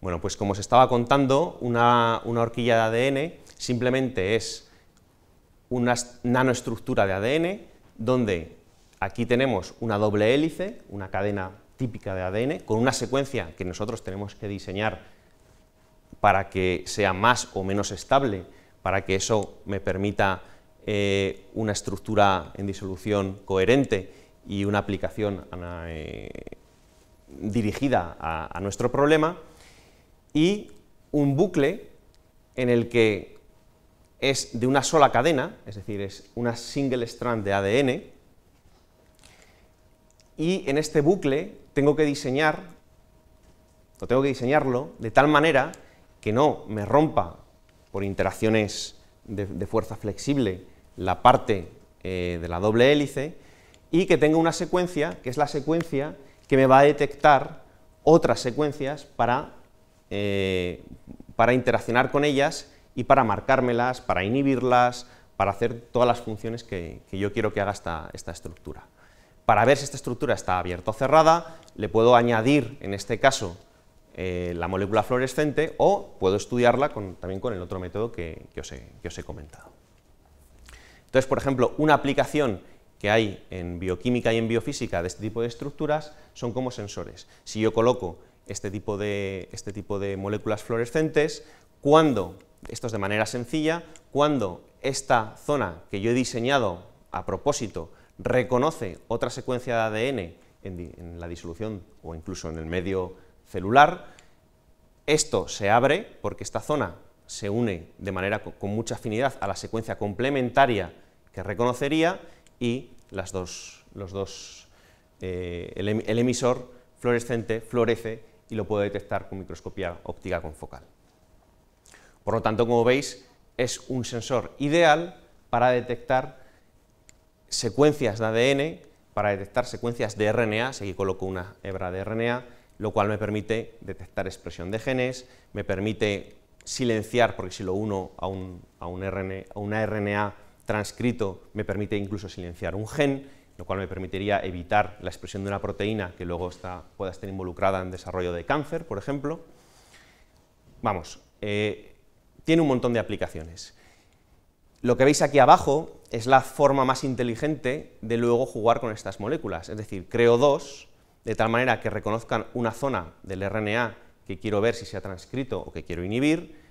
Bueno, pues como os estaba contando, una horquilla de ADN simplemente es una nanoestructura de ADN donde aquí tenemos una doble hélice, una cadena típica de ADN, con una secuencia que nosotros tenemos que diseñar para que sea más o menos estable, para que eso me permita una estructura en disolución coherente y una aplicación dirigida a nuestro problema, y un bucle en el que es de una sola cadena, es decir, es una single strand de ADN, y en este bucle tengo que diseñar, o tengo que diseñarlo de tal manera que no me rompa por interacciones de fuerza flexible la parte de la doble hélice, y que tenga una secuencia, que es la secuencia que me va a detectar otras secuencias para interaccionar con ellas y para marcármelas, para inhibirlas, para hacer todas las funciones que yo quiero que haga esta estructura. Para ver si esta estructura está abierta o cerrada, le puedo añadir, en este caso, la molécula fluorescente, o puedo estudiarla también con el otro método que os he comentado. Entonces, por ejemplo, una aplicación que hay en bioquímica y en biofísica de este tipo de estructuras son como sensores. Si yo coloco este tipo de moléculas fluorescentes, esto es de manera sencilla, cuando esta zona que yo he diseñado a propósito reconoce otra secuencia de ADN en la disolución o incluso en el medio celular, esto se abre porque esta zona se une de manera con mucha afinidad a la secuencia complementaria que reconocería, y el emisor fluorescente florece y lo puedo detectar con microscopía óptica confocal. Por lo tanto, como veis, es un sensor ideal para detectar secuencias de ADN, para detectar secuencias de RNA, si aquí coloco una hebra de RNA, lo cual me permite detectar expresión de genes, me permite silenciar, porque si lo uno a una RNA transcrito me permite incluso silenciar un gen, lo cual me permitiría evitar la expresión de una proteína que luego pueda estar involucrada en desarrollo de cáncer, por ejemplo. Vamos, tiene un montón de aplicaciones. Lo que veis aquí abajo es la forma más inteligente de luego jugar con estas moléculas, es decir, creo dos, de tal manera que reconozcan una zona del RNA que quiero ver si se ha transcrito o que quiero inhibir,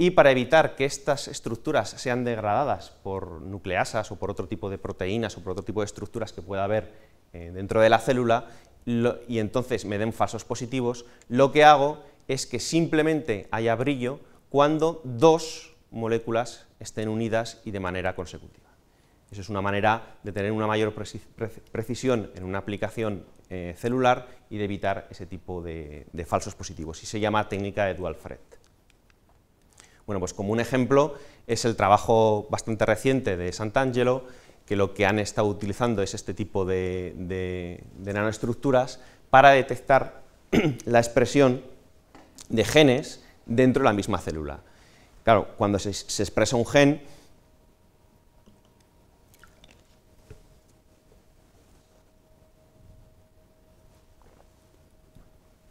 y para evitar que estas estructuras sean degradadas por nucleasas o por otro tipo de proteínas o por otro tipo de estructuras que pueda haber dentro de la célula, y entonces me den falsos positivos, lo que hago es que simplemente haya brillo cuando dos moléculas estén unidas y de manera consecutiva. Eso es una manera de tener una mayor precisión en una aplicación celular y de evitar ese tipo de falsos positivos, y se llama técnica de dual thread. Bueno, pues como un ejemplo es el trabajo bastante reciente de Sant'Angelo, que lo que han estado utilizando es este tipo de nanoestructuras para detectar la expresión de genes dentro de la misma célula. Claro, cuando se expresa un gen,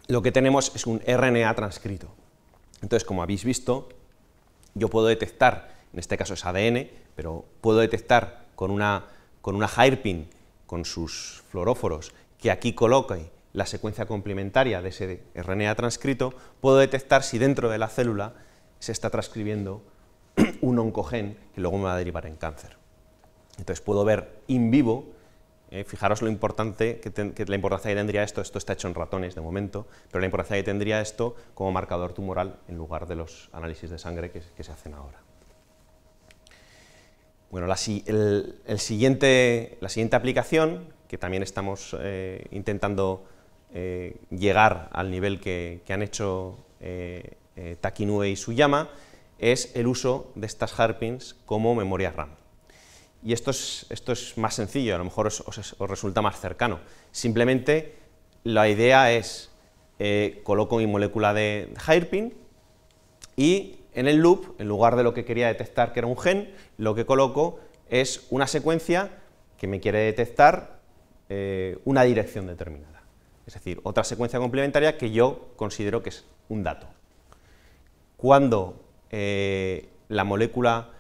lo que tenemos es un RNA transcrito. Entonces, como habéis visto, yo puedo detectar, en este caso es ADN, pero puedo detectar con una hairpin, con sus fluoróforos, que aquí coloque la secuencia complementaria de ese RNA transcrito, puedo detectar si dentro de la célula se está transcribiendo un oncogen que luego me va a derivar en cáncer. Entonces puedo ver in vivo, fijaros lo importante la importancia que tendría esto está hecho en ratones de momento, pero la importancia que tendría esto como marcador tumoral en lugar de los análisis de sangre que se hacen ahora. Bueno, la siguiente aplicación, que también estamos intentando llegar al nivel que han hecho Takinoue y Suyama, es el uso de estas hairpins como memoria RAM. Y esto es más sencillo, a lo mejor os resulta más cercano. Simplemente la idea es, coloco mi molécula de hairpin y en el loop, en lugar de lo que quería detectar, que era un gen, lo que coloco es una secuencia que me quiere detectar una dirección determinada. Es decir, otra secuencia complementaria que yo considero que es un dato. Cuando la molécula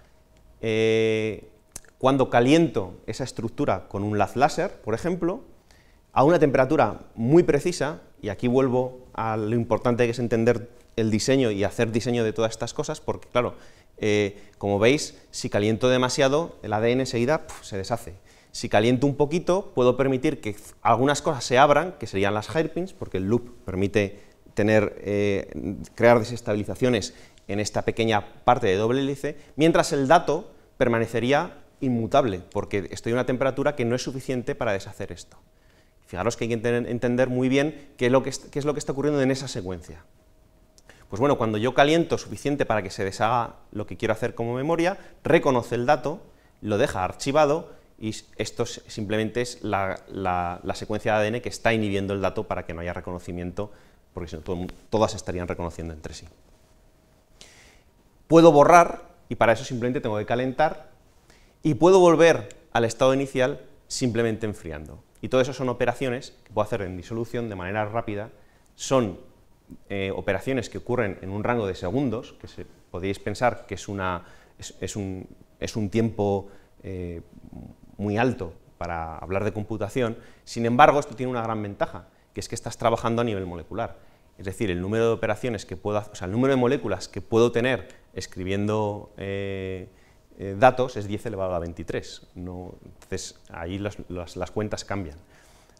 Cuando caliento esa estructura con un láser, por ejemplo, a una temperatura muy precisa, y aquí vuelvo a lo importante que es entender el diseño y hacer diseño de todas estas cosas, porque claro, como veis, si caliento demasiado, el ADN enseguida se deshace. Si caliento un poquito, puedo permitir que algunas cosas se abran, que serían las hairpins, porque el loop permite tener, crear desestabilizaciones en esta pequeña parte de doble hélice, mientras el dato permanecería inmutable, porque estoy a una temperatura que no es suficiente para deshacer esto. Fijaros que hay que entender muy bien qué es lo que está ocurriendo en esa secuencia. Pues bueno, cuando yo caliento suficiente para que se deshaga lo que quiero hacer como memoria, reconoce el dato, lo deja archivado y esto simplemente es la secuencia de ADN que está inhibiendo el dato para que no haya reconocimiento, porque si no todas estarían reconociendo entre sí. Puedo borrar y para eso simplemente tengo que calentar y puedo volver al estado inicial simplemente enfriando. Y todo eso son operaciones que puedo hacer en disolución de manera rápida, son operaciones que ocurren en un rango de segundos, que podéis pensar que es un tiempo muy alto para hablar de computación. Sin embargo, esto tiene una gran ventaja, que es que estás trabajando a nivel molecular. Es decir, el número de operaciones que puedo, el número de moléculas que puedo tener escribiendo datos es 10 elevado a 23. No, entonces, ahí las cuentas cambian.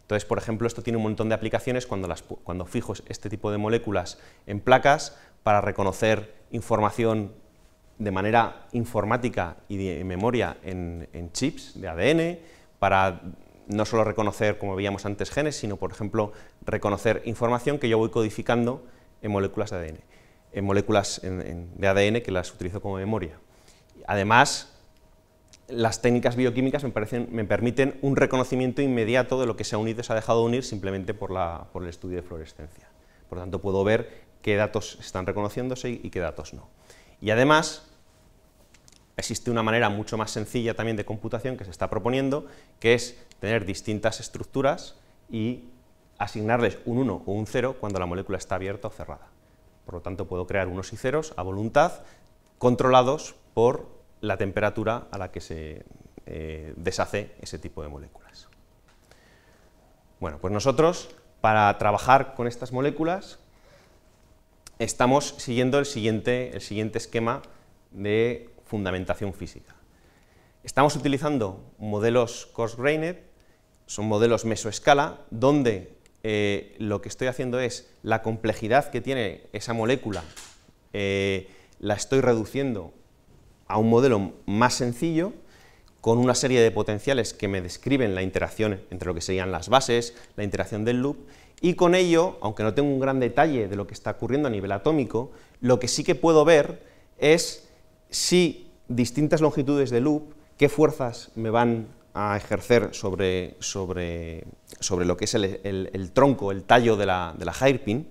Entonces, por ejemplo, esto tiene un montón de aplicaciones cuando fijo este tipo de moléculas en placas para reconocer información de manera informática y de memoria en chips de ADN, para no solo reconocer, como veíamos antes, genes, sino, por ejemplo, reconocer información que yo voy codificando en moléculas de ADN, de ADN que las utilizo como memoria. Además, las técnicas bioquímicas me permiten un reconocimiento inmediato de lo que se ha unido y se ha dejado de unir simplemente por el estudio de fluorescencia. Por lo tanto, puedo ver qué datos están reconociéndose y qué datos no. Y además, existe una manera mucho más sencilla también de computación que se está proponiendo, que es tener distintas estructuras y asignarles un 1 o un 0 cuando la molécula está abierta o cerrada. Por lo tanto, puedo crear unos y ceros a voluntad, controlados por la temperatura a la que se deshace ese tipo de moléculas. Bueno, pues nosotros, para trabajar con estas moléculas, estamos siguiendo el siguiente esquema de fundamentación física. Estamos utilizando modelos coarse-grained, son modelos mesoescala, donde lo que estoy haciendo es la complejidad que tiene esa molécula, la estoy reduciendo a un modelo más sencillo, con una serie de potenciales que me describen la interacción entre lo que serían las bases, la interacción del loop, y con ello, aunque no tengo un gran detalle de lo que está ocurriendo a nivel atómico, lo que sí que puedo ver es si distintas longitudes de loop, qué fuerzas me van a ejercer sobre lo que es el tronco, el tallo de la hairpin,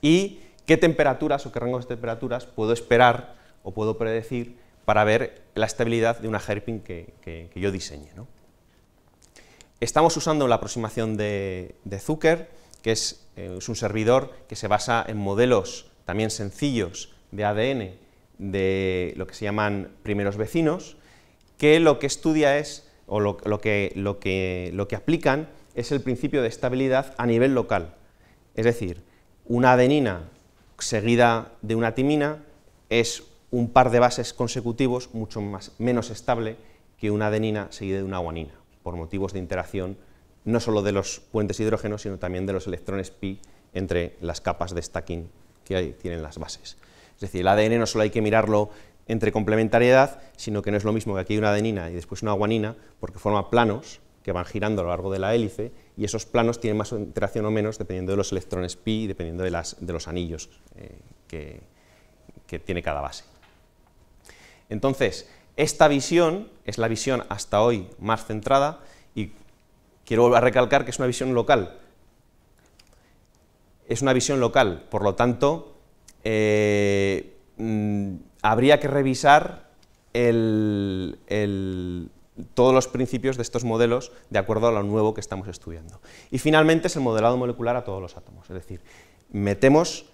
y qué temperaturas o qué rangos de temperaturas puedo esperar o puedo predecir para ver la estabilidad de una hairpin que yo diseñe, ¿no? Estamos usando la aproximación de Zucker, que es un servidor que se basa en modelos también sencillos de ADN de lo que se llaman primeros vecinos, que lo que estudia es, o lo que aplican es el principio de estabilidad a nivel local. Es decir, una adenina seguida de una timina es un par de bases consecutivos mucho menos estable que una adenina seguida de una guanina, por motivos de interacción no solo de los puentes hidrógenos, sino también de los electrones pi entre las capas de stacking que tienen las bases. Es decir, el ADN no solo hay que mirarlo entre complementariedad, sino que no es lo mismo que aquí hay una adenina y después una guanina, porque forma planos que van girando a lo largo de la hélice, y esos planos tienen más interacción o menos dependiendo de los electrones pi y dependiendo de los anillos que tiene cada base. Entonces, esta visión es la visión hasta hoy más centrada, y quiero volver a recalcar que es una visión local. Es una visión local, por lo tanto, habría que revisar todos los principios de estos modelos de acuerdo a lo nuevo que estamos estudiando. Y finalmente es el modelado molecular a todos los átomos, es decir, metemos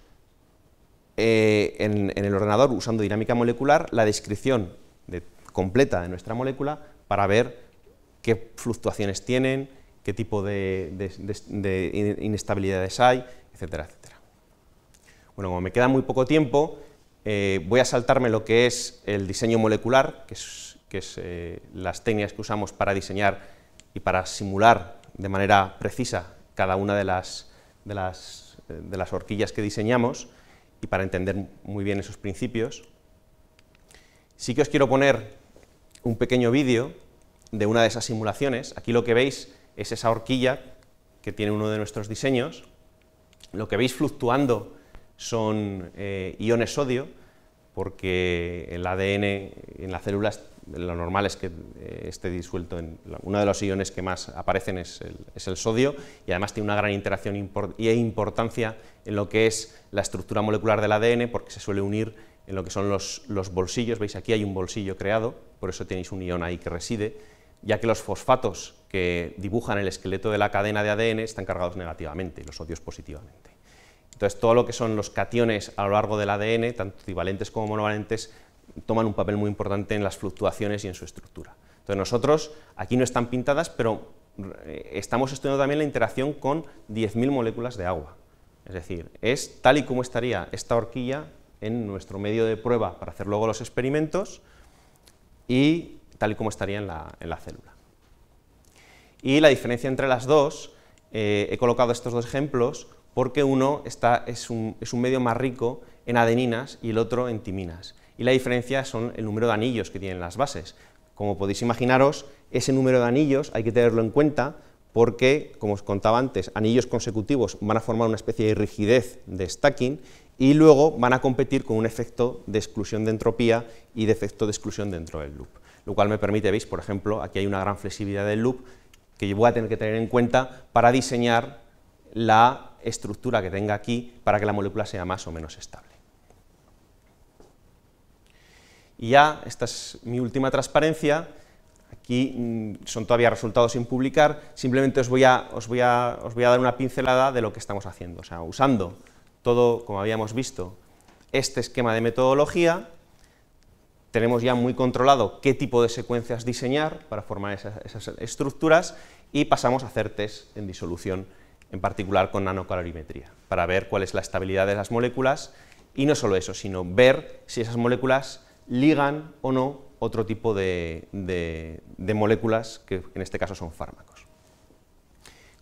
en el ordenador, usando dinámica molecular, la descripción de completa de nuestra molécula para ver qué fluctuaciones tienen, qué tipo de inestabilidades hay, etcétera, etcétera. Bueno, como me queda muy poco tiempo, voy a saltarme lo que es el diseño molecular, que es las técnicas que usamos para diseñar y para simular de manera precisa cada una de las horquillas que diseñamos y para entender muy bien esos principios. Sí que os quiero poner un pequeño vídeo de una de esas simulaciones. Aquí lo que veis es esa horquilla que tiene uno de nuestros diseños. Lo que veis fluctuando son iones sodio, porque el ADN en las células lo normal es que esté disuelto en... Uno de los iones que más aparecen es el sodio, y además tiene una gran interacción e importancia en lo que es la estructura molecular del ADN, porque se suele unir en lo que son los bolsillos. Veis, aquí hay un bolsillo creado, por eso tenéis un ion ahí que reside, ya que los fosfatos que dibujan el esqueleto de la cadena de ADN están cargados negativamente, y los sodios positivamente. Entonces, todo lo que son los cationes a lo largo del ADN, tanto divalentes como monovalentes, toman un papel muy importante en las fluctuaciones y en su estructura. Entonces nosotros, aquí no están pintadas, pero estamos estudiando también la interacción con 10.000 moléculas de agua. Es decir, es tal y como estaría esta horquilla en nuestro medio de prueba para hacer luego los experimentos y tal y como estaría en la célula. Y la diferencia entre las dos, he colocado estos dos ejemplos porque uno es un medio más rico en adeninas y el otro en timinas. Y la diferencia son el número de anillos que tienen las bases. Como podéis imaginaros, ese número de anillos hay que tenerlo en cuenta porque, como os contaba antes, anillos consecutivos van a formar una especie de rigidez de stacking y luego van a competir con un efecto de exclusión de entropía y de efecto de exclusión dentro del loop. Lo cual me permite, veis, por ejemplo, aquí hay una gran flexibilidad del loop que yo voy a tener que tener en cuenta para diseñar la estructura que tenga aquí para que la molécula sea más o menos estable. Y ya, esta es mi última transparencia, aquí son todavía resultados sin publicar, simplemente os voy a dar una pincelada de lo que estamos haciendo, o sea, usando todo, como habíamos visto, este esquema de metodología, tenemos ya muy controlado qué tipo de secuencias diseñar para formar esas estructuras y pasamos a hacer test en disolución, en particular con nanocalorimetría, para ver cuál es la estabilidad de las moléculas y no solo eso, sino ver si esas moléculas ligan o no otro tipo de moléculas que en este caso son fármacos.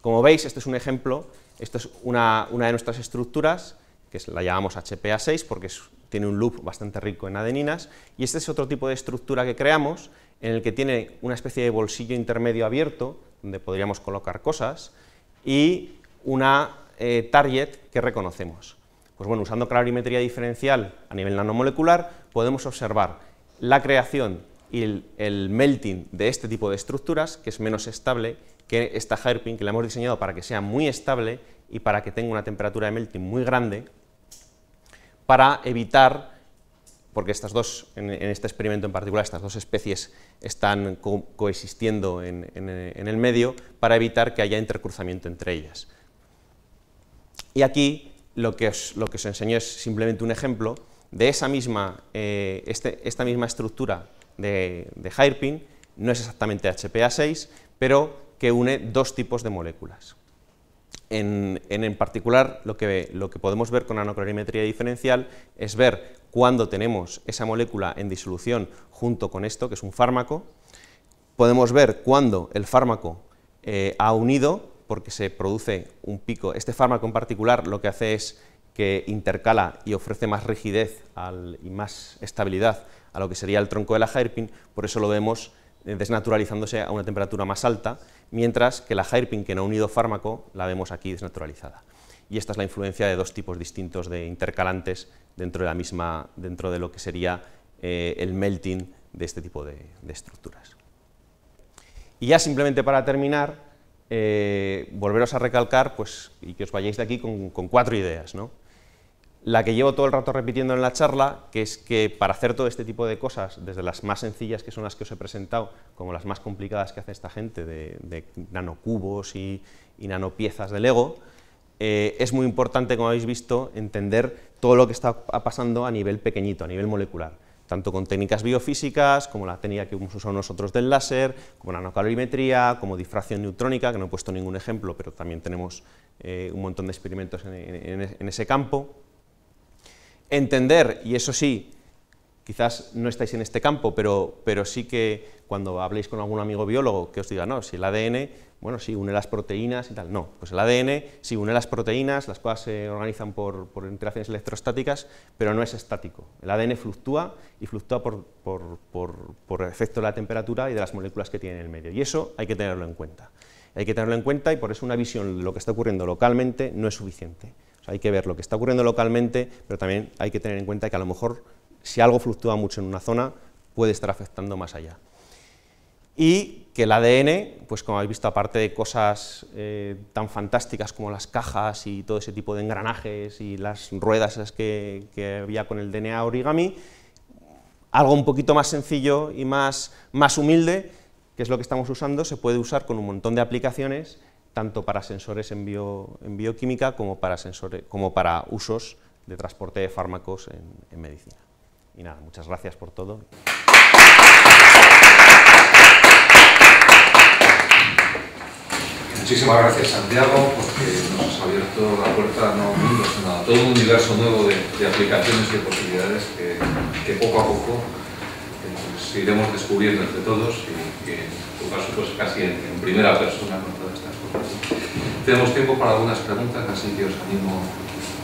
Como veis, este es un ejemplo, esto es una de nuestras estructuras, que la llamamos HPA6 porque tiene un loop bastante rico en adeninas, y este es otro tipo de estructura que creamos en el que tiene una especie de bolsillo intermedio abierto donde podríamos colocar cosas y una target que reconocemos. Pues bueno, usando calorimetría diferencial a nivel nanomolecular podemos observar la creación y el melting de este tipo de estructuras, que es menos estable que esta hairpin, que la hemos diseñado para que sea muy estable y para que tenga una temperatura de melting muy grande, para evitar, porque estas dos, en este experimento en particular, estas dos especies están coexistiendo en el medio, para evitar que haya intercruzamiento entre ellas. Y aquí lo que os enseño es simplemente un ejemplo de esa misma, esta misma estructura de hairpin, no es exactamente HPA6, pero que une dos tipos de moléculas. En particular, lo que podemos ver con nanocalorimetría diferencial es ver cuando tenemos esa molécula en disolución junto con esto, que es un fármaco, podemos ver cuando el fármaco ha unido, porque se produce un pico. Este fármaco en particular lo que hace es que intercala y ofrece más rigidez y más estabilidad a lo que sería el tronco de la hairpin, por eso lo vemos desnaturalizándose a una temperatura más alta, mientras que la hairpin que no ha unido fármaco la vemos aquí desnaturalizada. Y esta es la influencia de dos tipos distintos de intercalantes dentro de lo que sería el melting de este tipo de estructuras. Y ya simplemente para terminar, volveros a recalcar pues, y que os vayáis de aquí con cuatro ideas, ¿no? La que llevo todo el rato repitiendo en la charla, que es que para hacer todo este tipo de cosas, desde las más sencillas, que son las que os he presentado, como las más complicadas que hace esta gente, de nanocubos y nanopiezas de Lego, es muy importante, como habéis visto, entender todo lo que está pasando a nivel pequeñito, a nivel molecular. tanto con técnicas biofísicas, como la técnica que hemos usado nosotros del láser, como la nanocalorimetría, como difracción neutrónica, que no he puesto ningún ejemplo, pero también tenemos un montón de experimentos en ese campo. Entender, y eso sí, quizás no estáis en este campo, pero sí que cuando habléis con algún amigo biólogo que os diga, no, si el ADN, bueno, sí, une las proteínas y tal, no, pues el ADN sí une las proteínas, las cosas se organizan por interacciones electrostáticas, pero no es estático. El ADN fluctúa y fluctúa por efecto de la temperatura y de las moléculas que tiene en el medio, y eso hay que tenerlo en cuenta. Hay que tenerlo en cuenta y por eso una visión de lo que está ocurriendo localmente no es suficiente. O sea, hay que ver lo que está ocurriendo localmente, pero también hay que tener en cuenta que a lo mejor si algo fluctúa mucho en una zona, puede estar afectando más allá. Y que el ADN, pues como habéis visto, aparte de cosas tan fantásticas como las cajas y todo ese tipo de engranajes y las ruedas esas que había con el DNA origami, algo un poquito más sencillo y más humilde, que es lo que estamos usando, se puede usar con un montón de aplicaciones, tanto para sensores en bioquímica como para usos de transporte de fármacos en medicina. Y nada, muchas gracias por todo. Muchísimas gracias, Santiago, porque nos has abierto la puerta a nuevos mundos, a todo un universo nuevo de aplicaciones y posibilidades que poco a poco pues, iremos descubriendo entre todos y que en tu caso pues, casi en primera persona con todas estas cosas. Tenemos tiempo para algunas preguntas, así que os animo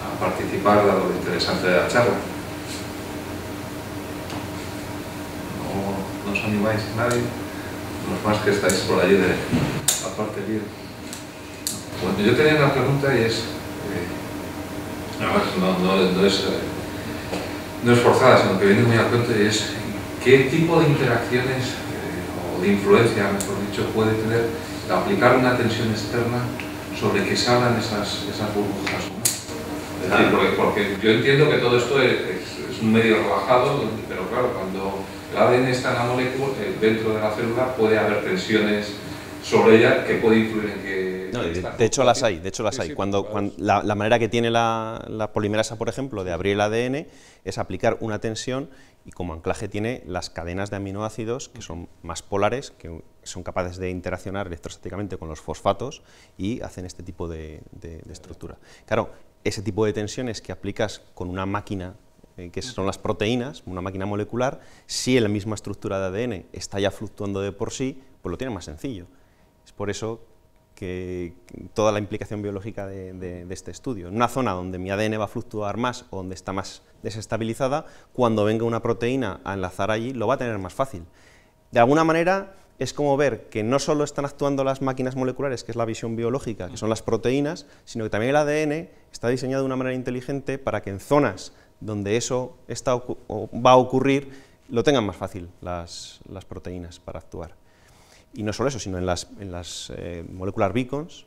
a participar dado lo interesante de la charla. No os animáis nadie, los más que estáis por allí de la parte libre. Bueno, yo tenía una pregunta y es, además no es forzada, sino que viene muy a cuento y es qué tipo de interacciones o de influencia, mejor dicho, puede tener de aplicar una tensión externa sobre que salgan esas burbujas, ¿no? Es decir, porque yo entiendo que todo esto es un medio relajado, pero claro, cuando el ADN está en la molécula, dentro de la célula puede haber tensiones sobre ella que puede influir en que... No, de hecho las hay. Sí, cuando la manera que tiene la polimerasa, por ejemplo, de abrir el ADN es aplicar una tensión y como anclaje tiene las cadenas de aminoácidos que son más polares, que son capaces de interaccionar electrostáticamente con los fosfatos y hacen este tipo de estructura. Claro, ese tipo de tensiones que aplicas con una máquina que son las proteínas, una máquina molecular, si en la misma estructura de ADN está ya fluctuando de por sí, pues lo tiene más sencillo. Es por eso que toda la implicación biológica de este estudio. En una zona donde mi ADN va a fluctuar más o donde está más desestabilizada, cuando venga una proteína a enlazar allí, lo va a tener más fácil. De alguna manera es como ver que no solo están actuando las máquinas moleculares, que es la visión biológica, que son las proteínas, sino que también el ADN está diseñado de una manera inteligente para que en zonas donde eso va a ocurrir, lo tengan más fácil las proteínas para actuar. Y no solo eso, sino en las molecular beacons,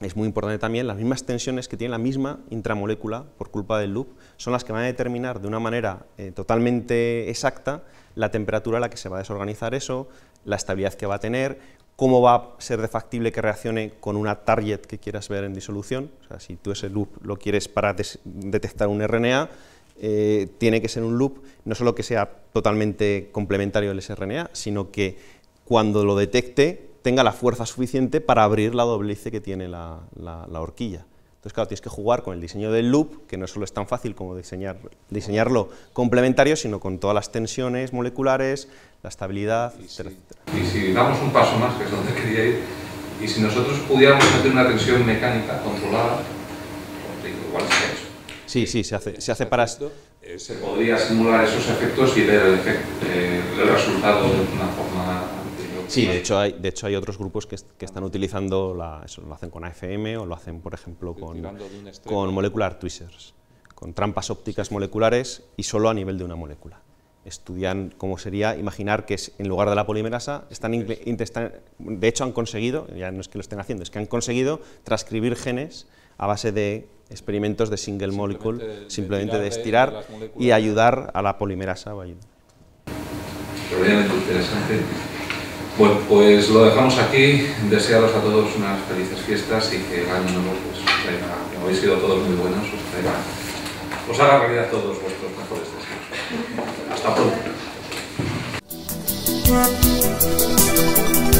es muy importante también, las mismas tensiones que tiene la misma intramolécula por culpa del loop son las que van a determinar de una manera totalmente exacta la temperatura a la que se va a desorganizar eso, la estabilidad que va a tener, cómo va a ser de factible que reaccione con una target que quieras ver en disolución. O sea, si tú ese loop lo quieres para detectar un RNA, tiene que ser un loop no solo que sea totalmente complementario del sRNA, sino que cuando lo detecte tenga la fuerza suficiente para abrir la doble hélice que tiene la horquilla. Entonces, claro, tienes que jugar con el diseño del loop, que no solo es tan fácil como diseñarlo complementario, sino con todas las tensiones moleculares, la estabilidad, etcétera. Y si damos un paso más, que es donde quería ir, y si nosotros pudiéramos hacer una tensión mecánica controlada, igual se ha hecho. Sí, se hace para esto. Se podría simular esos efectos y ver el resultado de una forma... Sí, de hecho hay otros grupos que están utilizando, eso lo hacen con AFM o lo hacen, por ejemplo, con molecular tweezers, con trampas ópticas moleculares y solo a nivel de una molécula. Estudian cómo sería imaginar que en lugar de la polimerasa, de hecho han conseguido, ya no es que lo estén haciendo, es que han conseguido transcribir genes a base de experimentos de single molecule, simplemente de estirar y ayudar a la polimerasa. Realmente interesante. Bueno, pues lo dejamos aquí, desearos a todos unas felices fiestas y que el año nuevo, pues, que habéis sido todos muy buenos, os haga realidad todos vuestros mejores deseos. Hasta pronto.